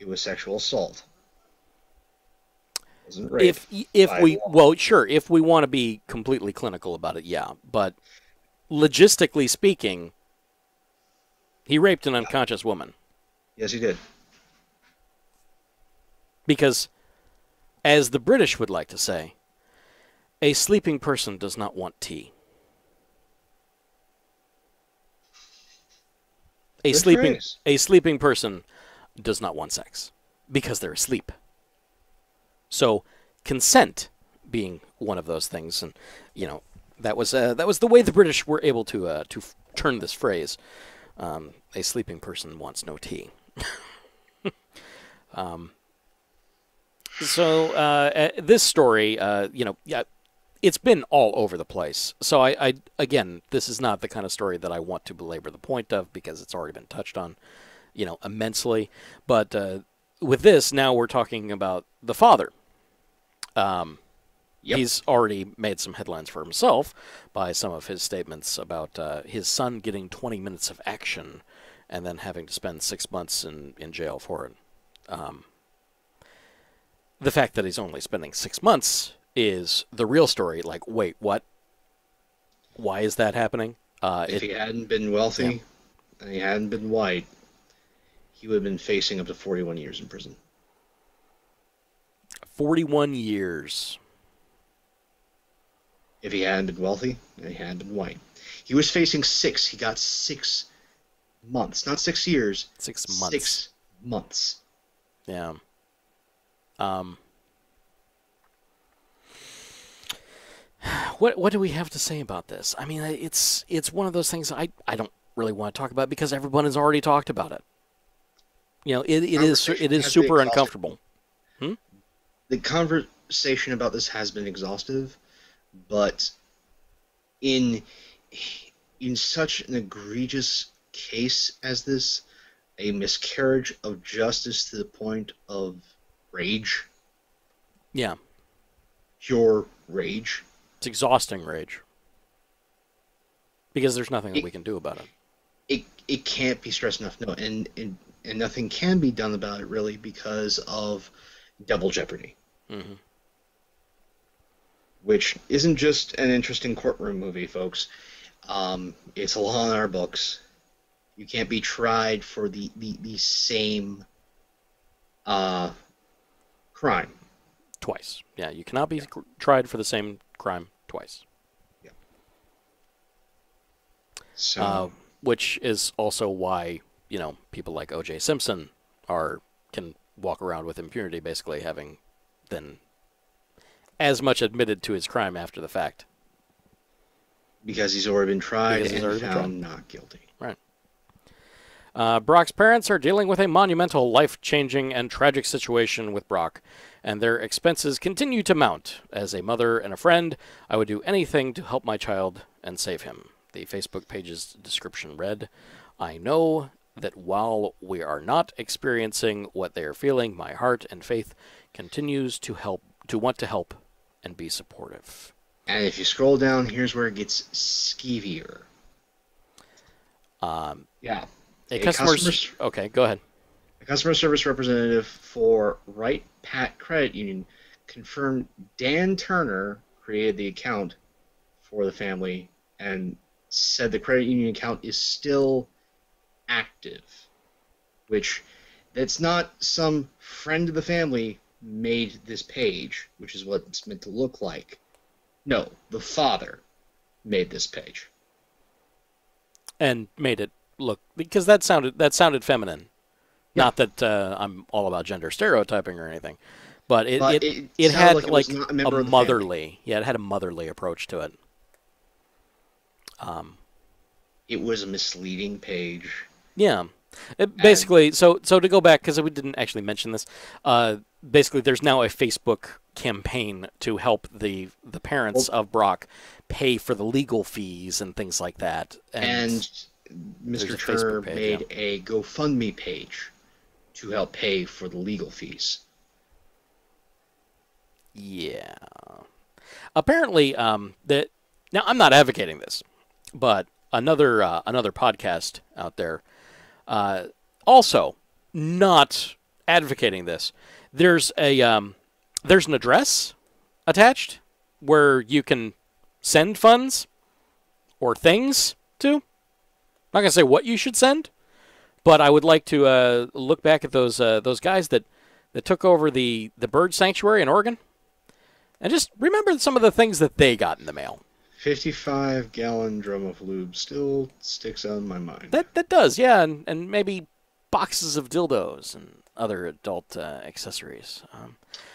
it was sexual assault. It wasn't rape. Well, sure, if we want to be completely clinical about it, yeah. But logistically speaking, he raped an unconscious woman. Yes, he did. Because, as the British would like to say, a sleeping person does not want tea. A sleeping person does not want sex because they're asleep. So consent being one of those things, and you know that was the way the British were able to turn this phrase. A sleeping person wants no tea. This story, you know, yeah, it's been all over the place. So I again, this is not the kind of story that I want to belabor the point of because it's already been touched on, you know, immensely. But with this, now we're talking about the father. He's already made some headlines for himself by some of his statements about his son getting 20 minutes of action and then having to spend 6 months in jail for it. The fact that he's only spending 6 months is the real story. Like, wait, what? Why is that happening? If he hadn't been wealthy and he hadn't been white, he would have been facing up to 41 years in prison. 41 years. If he hadn't been wealthy and he hadn't been white. He was facing 6. He got 6 months. Not 6 years. 6 months. 6 months. Yeah. What do we have to say about this? I mean, it's one of those things I don't really want to talk about because everyone has already talked about it. You know, it is super uncomfortable. Hmm? The conversation about this has been exhaustive, but in such an egregious case as this, a miscarriage of justice to the point of rage. Yeah. Pure rage. It's exhausting rage. Because there's nothing that we can do about it. It can't be stressed enough, no, and nothing can be done about it really because of double jeopardy. Mm-hmm. which isn't just an interesting courtroom movie, folks. It's a law in our books. You can't be tried for the same crime. Twice. Yeah, you cannot be tried for the same crime twice. Yeah. So, which is also why, you know, people like O.J. Simpson can walk around with impunity, basically having then as much admitted to his crime after the fact. Because he's already been tried and found not guilty. Right. Brock's parents are dealing with a monumental, life-changing, and tragic situation with Brock, and their expenses continue to mount. As a mother and a friend, I would do anything to help my child and save him. The Facebook page's description read, I know that while we are not experiencing what they are feeling, my heart and faith continues to help, to want to help and be supportive. And if you scroll down, here's where it gets skeevier. Yeah. Okay, go ahead. A customer service representative for Right Pat Credit Union confirmed Dan Turner created the account for the family and said the credit union account is still active, which that's not some friend of the family made this page, which is what it's meant to look like. No, the father made this page. And made it look, because that sounded feminine. Yeah. Not that I'm all about gender stereotyping or anything, but it had like a motherly, it had a motherly approach to it. It was a misleading page. Yeah, basically. So to go back, because we didn't actually mention this. Basically, there's now a Facebook campaign to help the parents of Brock pay for the legal fees and things like that. And Mr. Turner made a GoFundMe page to help pay for the legal fees. Yeah. Apparently, now I'm not advocating this, but another podcast out there, also not advocating this. There's a there's an address attached where you can send funds or things to. I'm not gonna say what you should send, but I would like to look back at those guys that took over the bird sanctuary in Oregon, and just remember some of the things that they got in the mail. 55-gallon drum of lube still sticks out in my mind. That does, yeah, and maybe boxes of dildos and other adult accessories.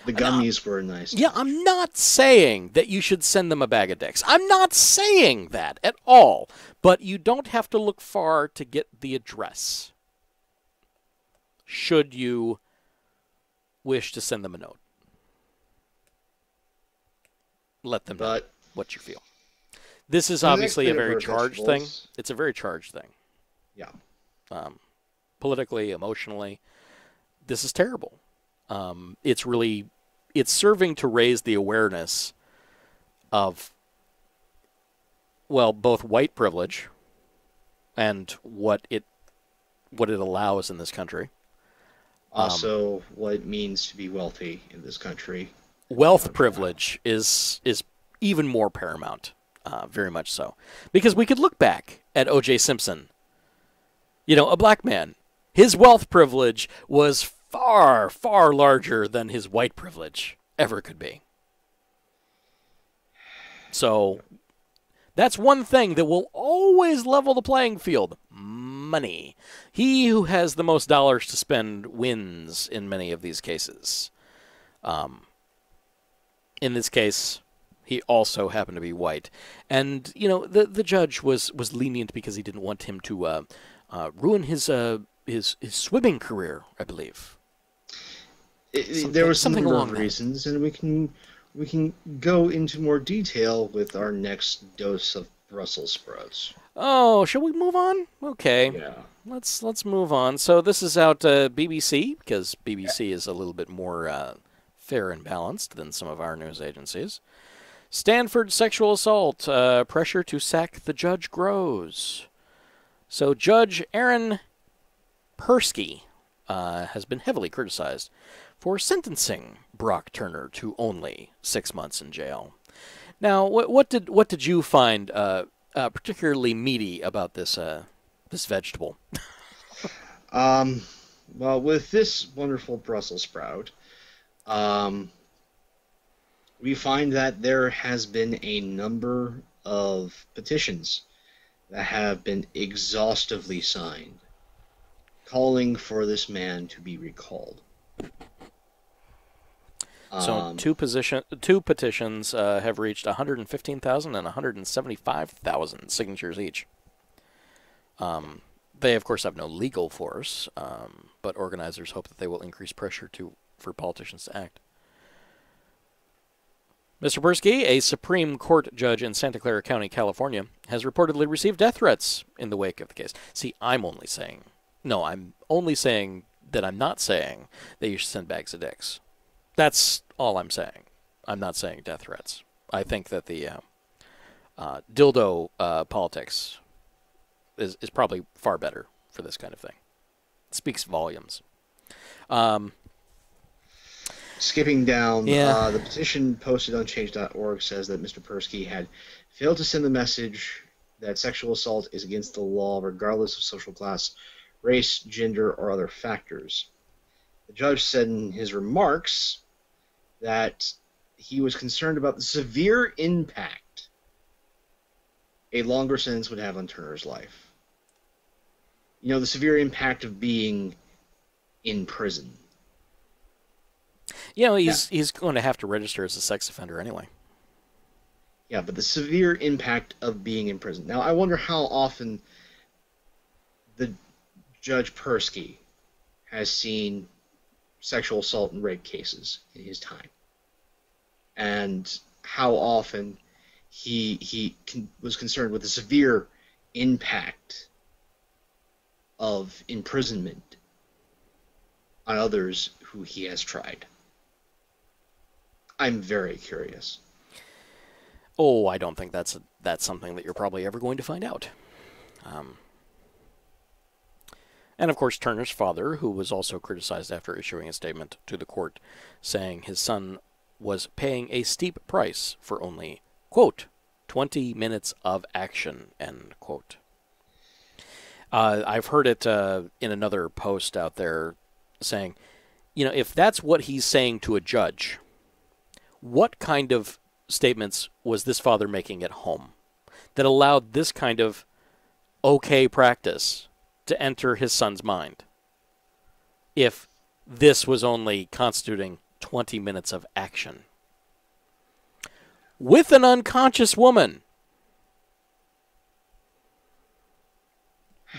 The gummies were nice. Yeah, I'm not saying that you should send them a bag of dicks. I'm not saying that at all. But you don't have to look far to get the address, should you wish to send them a note. Let them know what you feel. This is obviously a very charged thing. It's a very charged thing. Yeah. Politically, emotionally, this is terrible. It's really, it's serving to raise the awareness of, well, both white privilege and what it allows in this country. Also, what it means to be wealthy in this country. Wealth privilege is even more paramount. Very much so. Because we could look back at O.J. Simpson, you know, a black man. His wealth privilege was far, far larger than his white privilege ever could be. So that's one thing that will always level the playing field. Money. He who has the most dollars to spend wins in many of these cases. In this case, he also happened to be white. And, you know, the judge was lenient because he didn't want him to ruin his swimming career, I believe. There was something along those reasons, and we can go into more detail with our next dose of Brussels sprouts. Oh, shall we move on? Okay. Yeah. Let's move on. So this is out BBC, because BBC is a little bit more fair and balanced than some of our news agencies. Stanford sexual assault, pressure to sack the judge grows. So Judge Aaron Persky has been heavily criticized for sentencing Brock Turner to only 6 months in jail. Now, what did you find particularly meaty about this this vegetable? Well, with this wonderful Brussels sprout, we find that there has been a number of petitions that have been exhaustively signed calling for this man to be recalled. So two petitions have reached 115,000 and 175,000 signatures each. They, of course, have no legal force, but organizers hope that they will increase pressure for politicians to act. Mr. Persky, a Supreme Court judge in Santa Clara County, California, has reportedly received death threats in the wake of the case. See, I'm only saying that I'm not saying that you should send bags of dicks. That's all I'm saying. I'm not saying death threats. I think that the dildo politics is probably far better for this kind of thing. It speaks volumes. Skipping down, yeah. The petition posted on change.org says that Mr. Persky had failed to send the message that sexual assault is against the law regardless of social class, race, gender, or other factors. The judge said in his remarks that he was concerned about the severe impact a longer sentence would have on Turner's life. You know, the severe impact of being in prison. You know, he's going to have to register as a sex offender anyway. Yeah, but the severe impact of being in prison. Now, I wonder how often the Judge Persky has seen sexual assault and rape cases in his time, and how often he was concerned with the severe impact of imprisonment on others who he has tried. I'm very curious. Oh, I don't think that's something that you're probably ever going to find out. And, of course, Turner's father, who was also criticized after issuing a statement to the court saying his son was paying a steep price for only, quote, 20 minutes of action, end quote. I've heard it in another post out there saying, you know, if that's what he's saying to a judge, what kind of statements was this father making at home that allowed this kind of okay practice to enter his son's mind if this was only constituting 20 minutes of action with an unconscious woman?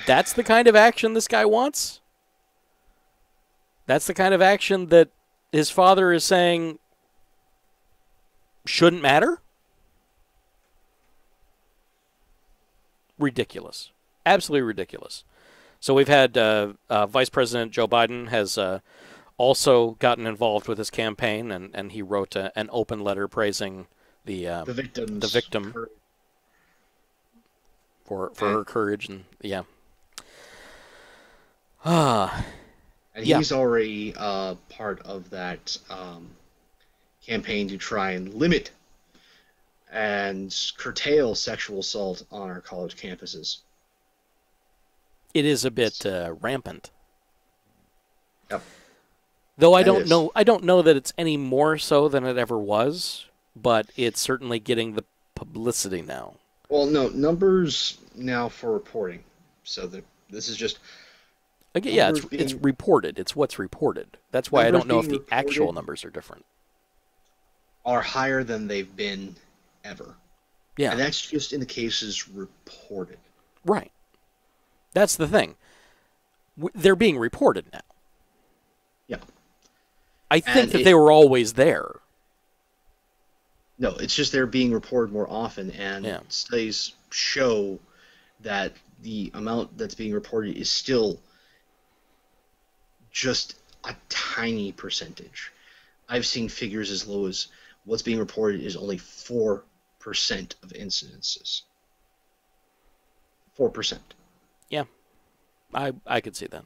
That's the kind of action this guy wants? That's the kind of action that his father is saying shouldn't matter? Ridiculous. Absolutely ridiculous. So we've had Vice President Joe Biden has also gotten involved with his campaign, and he wrote an open letter praising the victim for her courage, and yeah. And he's already part of that campaign to try and limit and curtail sexual assault on our college campuses. It is a bit rampant. Yep. Though I don't know that it's any more so than it ever was, but it's certainly getting the publicity now. Well, no, numbers now for reporting. So this is just again, yeah, it's reported. It's what's reported. That's why I don't know if the actual numbers are different. Are higher than they've been ever. Yeah. And that's just in the cases reported. Right. That's the thing. They're being reported now. Yeah. I think that they were always there. No, it's just they're being reported more often, and yeah. Studies show that the amount that's being reported is still just a tiny percentage. I've seen figures as low as what's being reported is only 4% of incidences. 4%. Yeah, I could see that.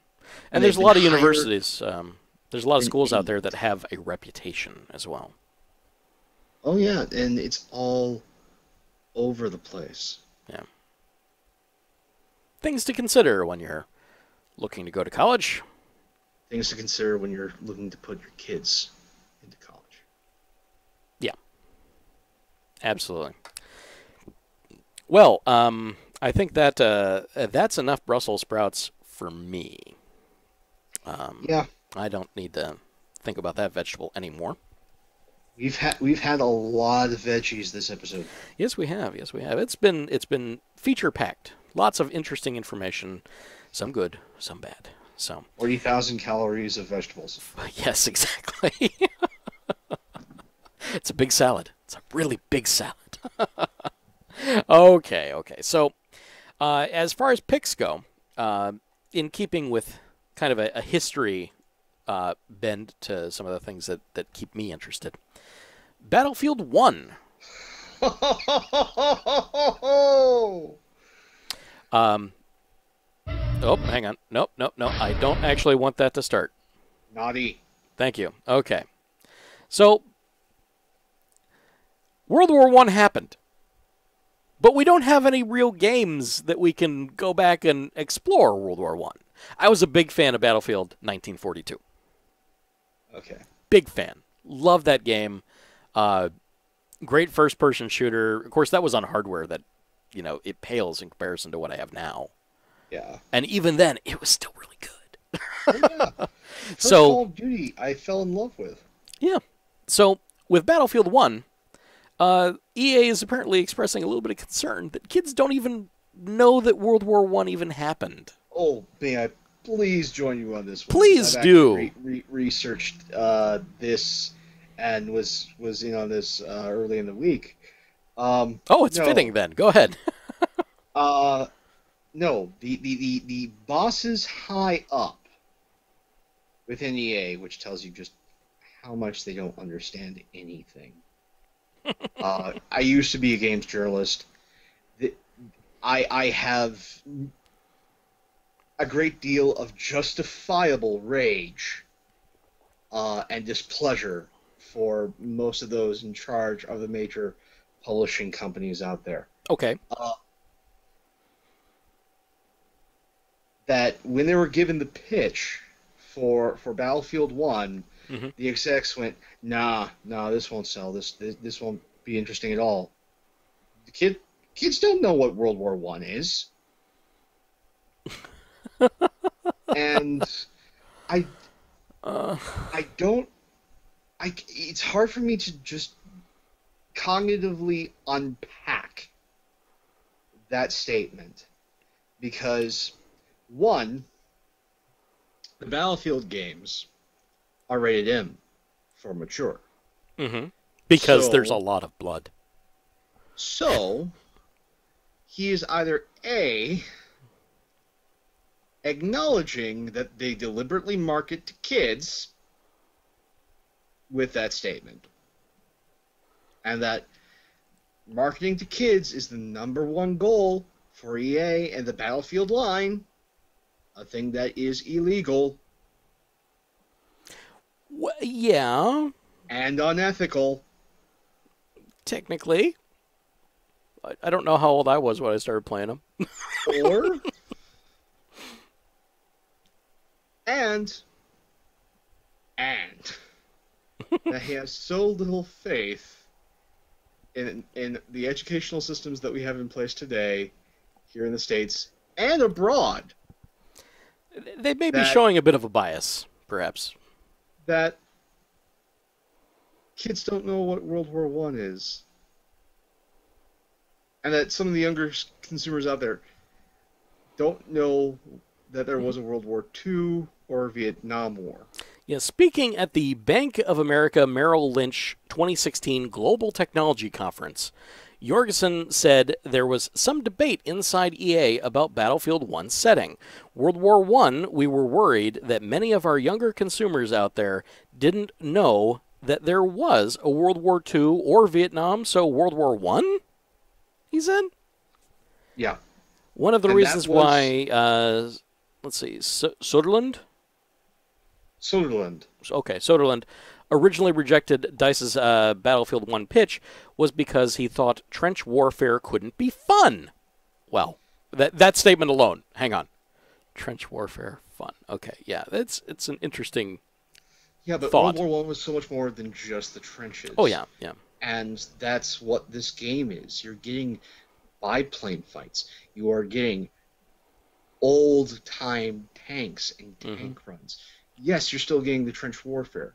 And there's a lot of universities, there's a lot of schools out there that have a reputation as well. Oh, yeah, and it's all over the place. Yeah. Things to consider when you're looking to go to college. Things to consider when you're looking to put your kids into college. Yeah. Absolutely. Well, I think that that's enough Brussels sprouts for me. Yeah. I don't need to think about that vegetable anymore. We've had a lot of veggies this episode. Yes, we have. Yes, we have. It's been feature packed. Lots of interesting information, some good, some bad. So 40,000 calories of vegetables. Yes, exactly. It's a big salad. It's a really big salad. Okay, okay. So as far as picks go, in keeping with kind of a history bend to some of the things that keep me interested, Battlefield 1. Oh, hang on. Nope, nope, nope. I don't actually want that to start. Naughty. Thank you. Okay. So, World War I happened. But we don't have any real games that we can go back and explore World War I. I was a big fan of Battlefield 1942. Okay. Big fan. Love that game. Great first-person shooter. Of course, that was on hardware that, you know, it pales in comparison to what I have now. Yeah. And even then, it was still really good. Oh, yeah. So, Call of Duty, I fell in love with. Yeah. So, with Battlefield 1, EA is apparently expressing a little bit of concern that kids don't even know that World War I even happened. Oh, may I please join you on this one? Please do. I researched this and was in on this early in the week. Oh, it's fitting then. Go ahead. No, the bosses high up within EA, which tells you just how much they don't understand anything. I used to be a games journalist. I have a great deal of justifiable rage and displeasure for most of those in charge of the major publishing companies out there. Okay. That when they were given the pitch for Battlefield 1, mm-hmm. the execs went, nah, this won't sell. This won't be interesting at all. The kids don't know what World War I is. And I don't, it's hard for me to just cognitively unpack that statement, because one, the Battlefield games are rated M for mature. Mm-hmm. Because there's a lot of blood. So, he is either A, acknowledging that they deliberately market to kids with that statement, and that marketing to kids is the #1 goal for EA and the Battlefield line, a thing that is illegal. Well, yeah. And unethical. Technically. I don't know how old I was when I started playing them. Or. And. That he has so little faith in the educational systems that we have in place today, here in the States, and abroad. They may be showing a bit of a bias, perhaps. That kids don't know what World War I is. And that some of the younger consumers out there don't know that there was a World War II or a Vietnam War. Yeah, speaking at the Bank of America Merrill Lynch 2016 Global Technology Conference, Jorgensen said there was some debate inside EA about Battlefield 1's setting. World War I, we were worried that many of our younger consumers out there didn't know that there was a World War II or Vietnam, so World War I? He said? Yeah. One of the reasons why, let's see, Soderlund? Okay, Soderlund originally rejected Dice's Battlefield 1 pitch was because he thought trench warfare couldn't be fun. Well, that statement alone. Hang on. Trench warfare, fun. Okay, yeah, it's an interesting but thought. World War I was so much more than just the trenches. Oh, yeah, yeah. And that's what this game is. You're getting biplane fights. You are getting old-time tanks and tank runs. Yes, you're still getting the trench warfare,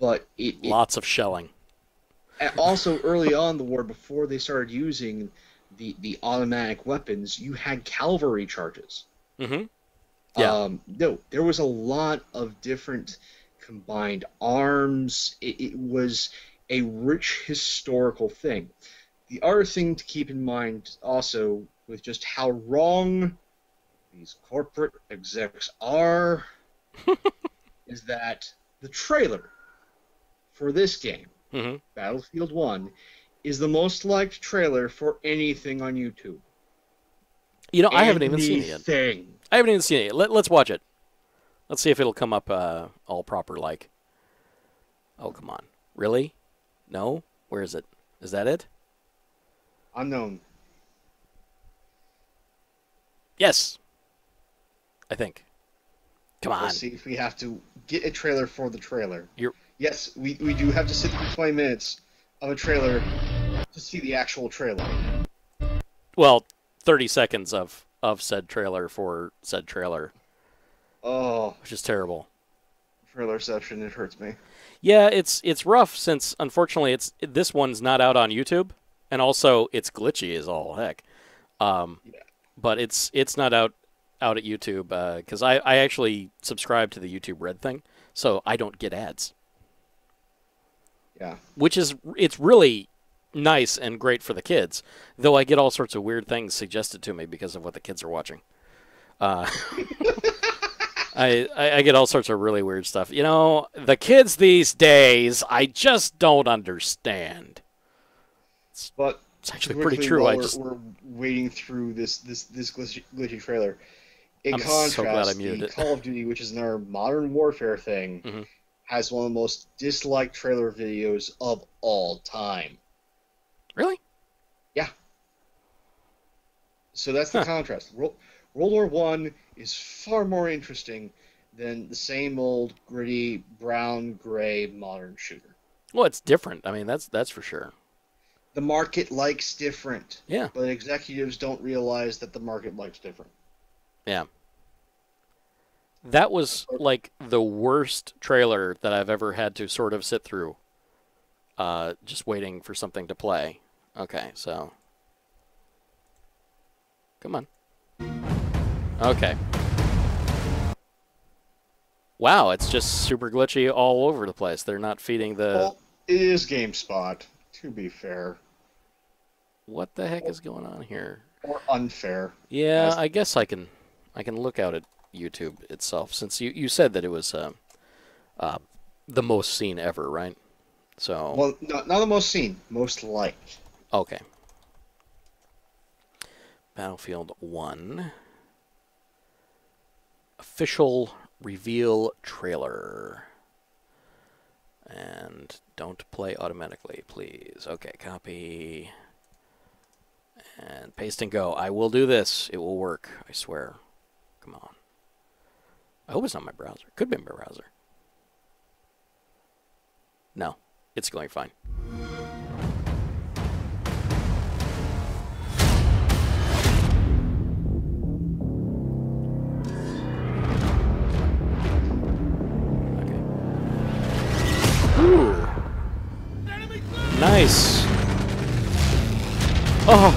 but it... Lots of shelling. And also, early on in the war, before they started using the automatic weapons, you had cavalry charges. Yeah. No, there was a lot of different combined arms. It was a rich historical thing. The other thing to keep in mind also with just how wrong these corporate execs are is that the trailer for this game, Battlefield 1, is the most liked trailer for anything on YouTube. You know, I haven't even seen it yet. Let's watch it. Let's see if it'll come up all proper like. Oh, come on. Really? No? Where is it? Is that it? Unknown. Yes. I think. Come on. Let's see if we have to get a trailer for the trailer. Yes, we do have to sit through 20 minutes of a trailer to see the actual trailer. Well, 30 seconds of said trailer for said trailer. Oh. Which is terrible. Trailerception, it hurts me. Yeah, it's rough since, unfortunately, this one's not out on YouTube. And also, it's glitchy as all heck. Yeah. But it's not out at YouTube because I actually subscribe to the YouTube Red thing, so I don't get ads. Yeah. Which is, it's really nice and great for the kids, though I get all sorts of weird things suggested to me because of what the kids are watching. I get all sorts of really weird stuff. You know, the kids these days, I just don't understand. But it's actually pretty true. We're wading through this glitchy trailer. In contrast, so glad I muted it. Call of Duty, which is another modern warfare thing, has one of the most disliked trailer videos of all time. Really? Yeah. So that's the contrast. World War I is far more interesting than the same old gritty brown gray modern shooter. Well, it's different. I mean, that's for sure. The market likes different. Yeah. But executives don't realize that the market likes different. Yeah. That was like the worst trailer that I've ever had to sort of sit through. Just waiting for something to play. Okay, so come on. Okay. Wow, it's just super glitchy all over the place. They're not feeding the... Well, it is GameSpot, to be fair. What the heck is going on here? Or unfair. Yeah, I guess I can look out at YouTube itself, since you said that it was the most seen ever, right? So... Well, not the most seen, most liked. Okay. Battlefield 1... Official reveal trailer. And don't play automatically, please. Okay, copy. And paste and go. I will do this. It will work, I swear. Come on. I hope it's not my browser. Could be my browser. No, it's going fine. Nice. Oh.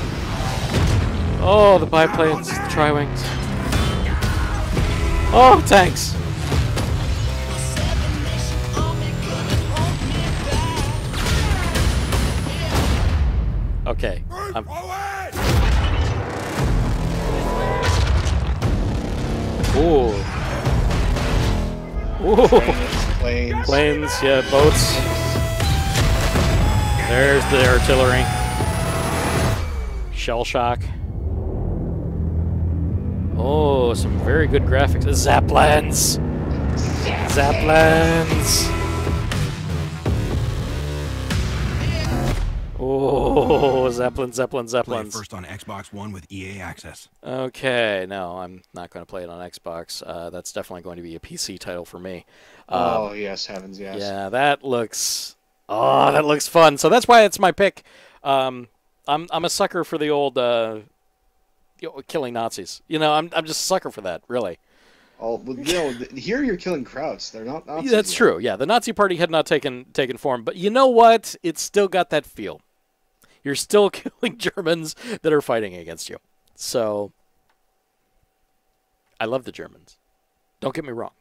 Oh, the biplanes, the tri-wings. Oh, tanks. Okay. Ooh. Ooh. Planes, yeah, boats. There's the artillery. Shell shock. Oh, some very good graphics. Zeppelins! Zeppelins! Oh, Zeppelins. Play first on Xbox One with EA Access. Okay, no, I'm not going to play it on Xbox. That's definitely going to be a PC title for me. Oh, yes, heavens, yes. Yeah, that looks fun. So that's why it's my pick. I'm a sucker for the old killing Nazis. You know, I'm just a sucker for that, really. Oh, you know, here you're killing crowds. They're not Nazis. That's yet. True. Yeah, the Nazi Party had not taken form, but you know what? It's still got that feel. You're still killing Germans that are fighting against you. So, I love the Germans. Don't get me wrong.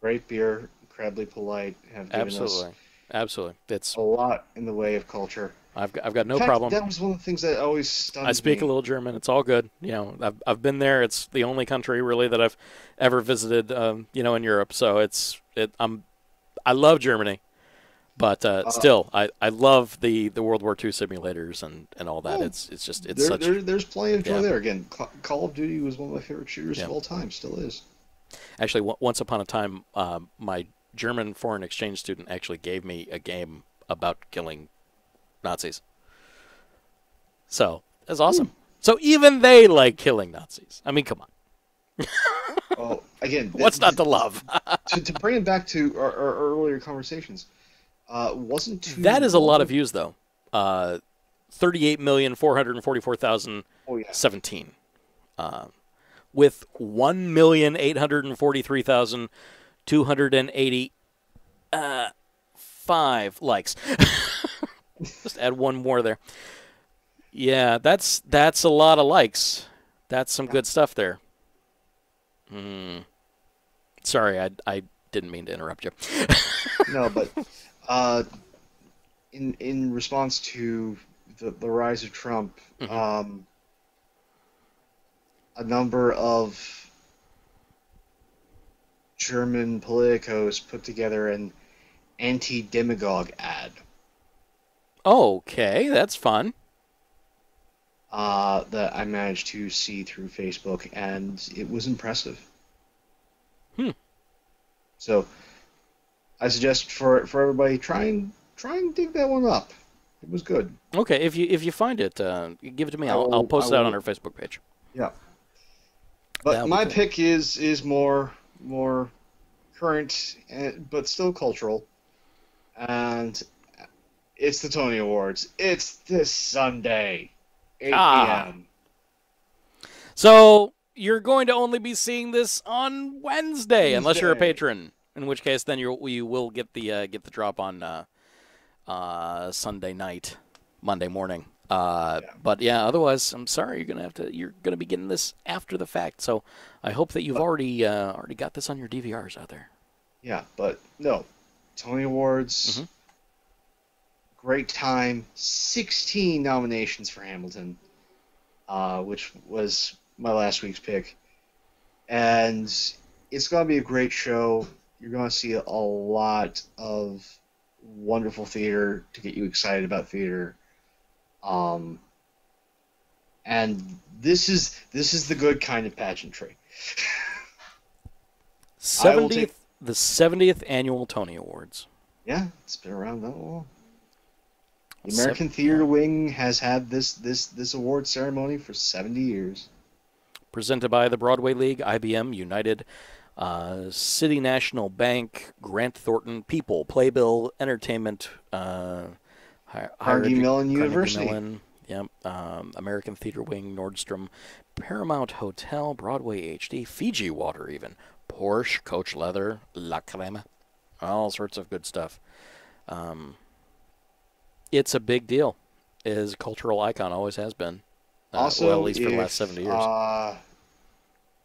Great beer, incredibly polite. Have given absolutely, us absolutely. It's a lot in the way of culture. I've got no problem. That was one of the things that always stunned me. I speak a little German. It's all good. You know, I've been there. It's the only country really that I've ever visited. You know, in Europe. So I love Germany, but still, I love the World War II simulators and all that. Oh, it's such. There's plenty of joy there. Again, Call of Duty was one of my favorite shooters of all time. Still is. Actually, once upon a time, my German foreign exchange student actually gave me a game about killing Nazis. So that's awesome. Ooh. So even they like killing Nazis. I mean, come on. Well, again, what's not to love? to bring it back to our earlier conversations, wasn't too that is a lot of views though. 38,444,017, with 1,843,285 likes. Just add one more there. Yeah, that's a lot of likes. That's some good stuff there. Sorry, I didn't mean to interrupt you. No, but in response to the rise of Trump, a number of German politicos put together an anti-demagogue ad. Okay, that's fun. That I managed to see through Facebook, and it was impressive. So, I suggest for everybody try and dig that one up. It was good. Okay, if you find it, give it to me. I'll post it out on our Facebook page. Yeah. But my pick is more current, but still cultural, and. It's the Tony Awards. It's this Sunday, 8 p.m. So you're going to only be seeing this on Wednesday, unless you're a patron. In which case, then you will get the drop on Sunday night, Monday morning. But yeah, otherwise, I'm sorry, you're gonna be getting this after the fact. So I hope that you've already got this on your DVRs out there. Yeah, but no, Tony Awards. Great time, 16 nominations for Hamilton, which was my last week's pick. And it's going to be a great show. You're going to see a lot of wonderful theater to get you excited about theater. And this is the good kind of pageantry. The 70th annual Tony Awards. Yeah, it's been around that long. The American Theater Wing has had this award ceremony for 70 years. Presented by the Broadway League, IBM, United, City National Bank, Grant Thornton, People, Playbill, Entertainment, Carnegie Mellon University. Yep. American Theater Wing, Nordstrom, Paramount Hotel, Broadway HD, Fiji Water even, Porsche, Coach Leather, La Crema, all sorts of good stuff. It's a big deal. It is a cultural icon, always has been. Also, well, at least for the last 70 years.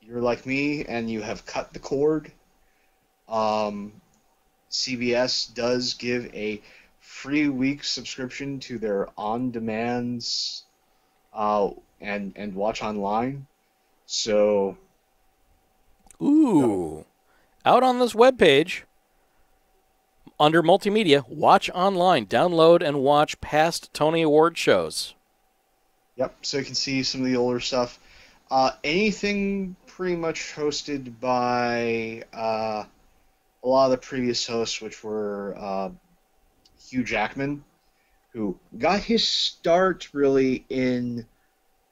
You're like me and you have cut the cord. CBS does give a free week subscription to their on-demands and watch online. So, out on this webpage. Under Multimedia, watch online. Download and watch past Tony Award shows. Yep, so you can see some of the older stuff. Anything pretty much hosted by a lot of the previous hosts, which were Hugh Jackman, who got his start really in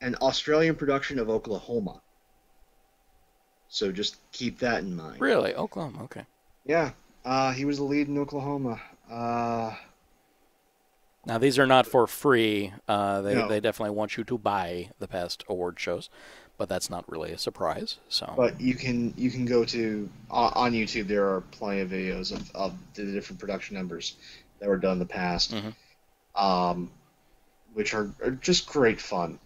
an Australian production of Oklahoma. So just keep that in mind. Really? Oklahoma, okay. Yeah. He was the lead in Oklahoma. Now, these are not for free. They definitely want you to buy the past award shows, but that's not really a surprise. So, but you can go to on YouTube. There are plenty of videos of the different production numbers that were done in the past, which are just great fun.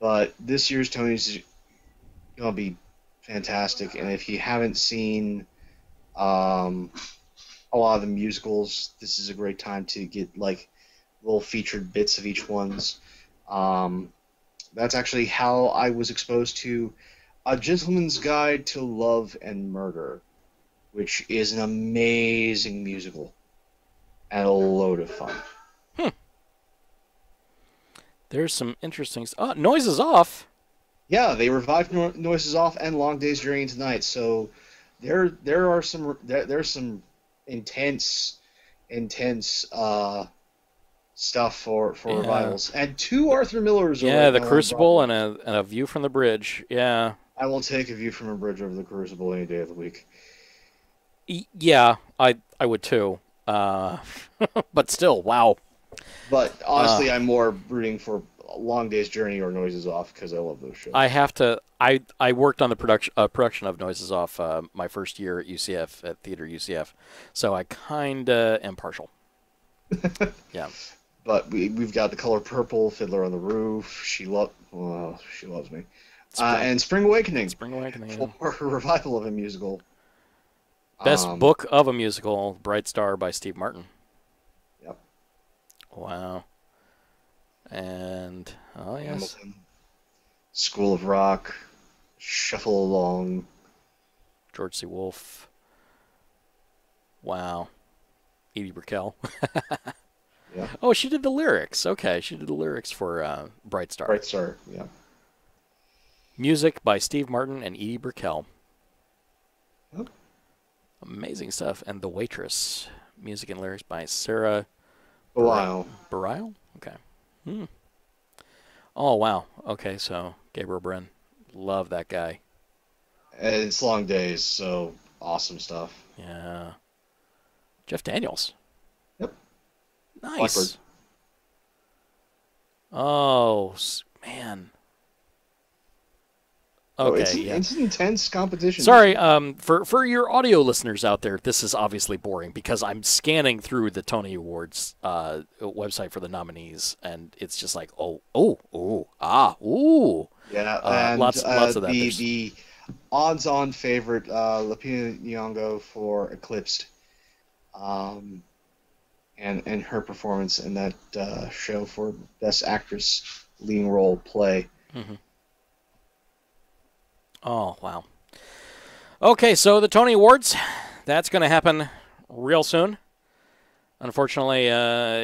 But this year's Tony's gonna be fantastic, and if you haven't seen a lot of the musicals, this is a great time to get like little featured bits of each one's. That's actually how I was exposed to A Gentleman's Guide to Love and Murder, which is an amazing musical and a load of fun. Hmm. There's some interesting stuff. Oh, Noises Off! Yeah, they revived Noises Off and Long Day's Journey into Night, so there's some intense stuff for revivals, and two Arthur Millers. Yeah, The Crucible and a View from the Bridge. Yeah, I will take A View from a Bridge over The Crucible any day of the week. Yeah, I would too. But still, wow. But honestly, I'm more rooting for Long Day's Journey or Noises Off because I love those shows. I have to. I worked on the production of Noises Off my first year at UCF, at Theater UCF, so I kind of am partial. Yeah. But we've got The Color Purple, Fiddler on the Roof, She Loves Me, and Spring Awakening. Spring Awakening. For a revival of a musical. Best book of a musical, Bright Star by Steve Martin. Yep. Wow. And, oh yes. Hamilton, School of Rock, Shuffle Along. George C. Wolfe. Wow. Edie Brickell. Yeah. Oh, she did the lyrics. Okay, she did the lyrics for Bright Star. Bright Star, yeah. Music by Steve Martin and Edie Brickell. Oh. Amazing stuff. And The Waitress. Music and lyrics by Sarah Bareilles. Bareilles? Okay. Hmm. Oh, wow. Okay, so Gabriel Byrne. Love that guy. And it's Long Days, so awesome stuff. Yeah. Jeff Daniels. Nice. Blackbird. Oh, man. Okay, it's an intense competition. Sorry, for your audio listeners out there, this is obviously boring because I'm scanning through the Tony Awards website for the nominees, and it's just like, yeah, and lots of that. The odds-on favorite, Lupita Nyong'o for Eclipsed. And her performance in that show for Best Actress Leading Role Play. Mm-hmm. Oh, wow. Okay, so the Tony Awards, that's going to happen real soon. Unfortunately,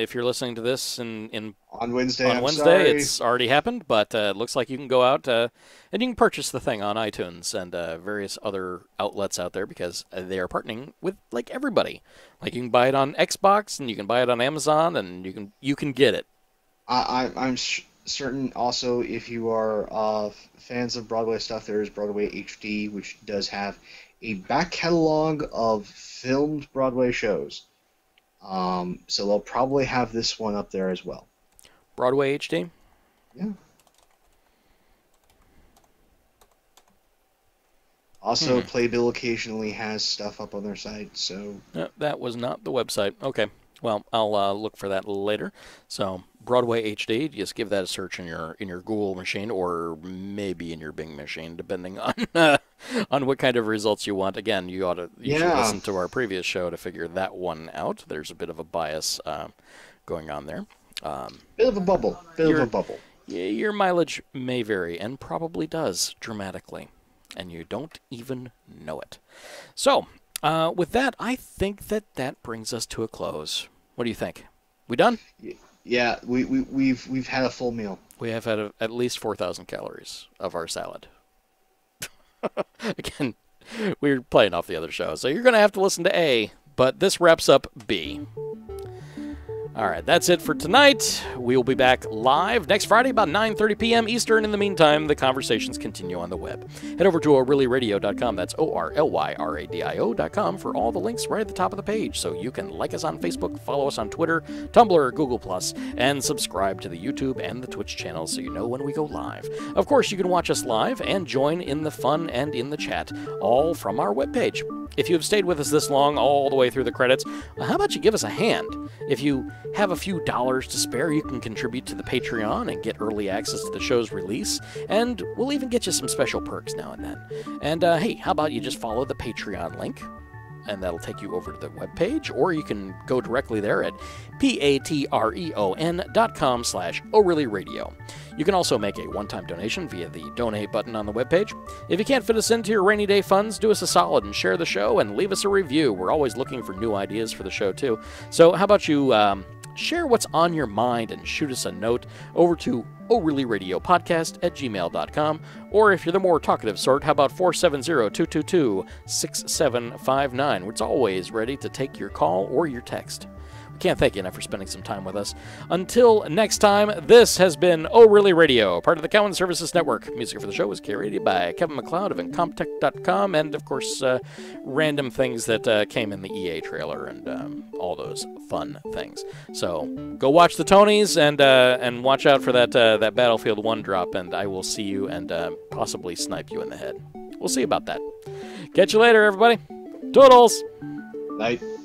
if you're listening to this on Wednesday, it's already happened, but it looks like you can go out and you can purchase the thing on iTunes and various other outlets out there because they are partnering with like everybody. Like you can buy it on Xbox and you can buy it on Amazon and you can get it. I'm certain also if you are fans of Broadway stuff, there is Broadway HD, which does have a back catalog of filmed Broadway shows. So they'll probably have this one up there as well. Broadway HD? Yeah. Also, Playbill occasionally has stuff up on their site, so... that was not the website. Okay. Well, I'll look for that later. So, Broadway HD, just give that a search in your Google machine or maybe in your Bing machine, depending on what kind of results you want. Again, you should listen to our previous show to figure that one out. There's a bit of a bias going on there. Bit of a bubble. Yeah, your mileage may vary, and probably does dramatically, and you don't even know it. So... with that, I think that brings us to a close. What do you think? We done? Yeah, we've had a full meal. We have had at least 4,000 calories of our salad. Again, we're playing off the other show, so you're going to have to listen to A, but this wraps up B. All right, that's it for tonight. We will be back live next Friday about 9:30 p.m. Eastern. In the meantime, the conversations continue on the web. Head over to orlyradio.com. That's ORLYRADIO.com for all the links right at the top of the page. So you can like us on Facebook, follow us on Twitter, Tumblr, Google+, and subscribe to the YouTube and the Twitch channels so you know when we go live. Of course, you can watch us live and join in the fun and in the chat, all from our webpage. If you've stayed with us this long, all the way through the credits, how about you give us a hand? If you have a few dollars to spare, you can contribute to the Patreon and get early access to the show's release, and we'll even get you some special perks now and then. And hey, how about you just follow the Patreon link? And that'll take you over to the webpage, or you can go directly there at patreon.com/ORLYRadio. You can also make a one-time donation via the Donate button on the webpage. If you can't fit us into your rainy day funds, do us a solid and share the show and leave us a review. We're always looking for new ideas for the show, too. So how about you share what's on your mind and shoot us a note over to orlyradiopodcast@gmail.com, or if you're the more talkative sort, how about 470-222-6759? It's always ready to take your call or your text. We can't thank you enough for spending some time with us. Until next time, this has been O'Reilly Radio, part of the Cowan Services Network. Music for the show was curated by Kevin MacLeod of Incomptech.com, and of course, random things that came in the EA trailer and all those fun things. So go watch the Tonys and watch out for that Battlefield 1 drop, and I will see you and possibly snipe you in the head. We'll see about that. Catch you later, everybody. Toodles. Night.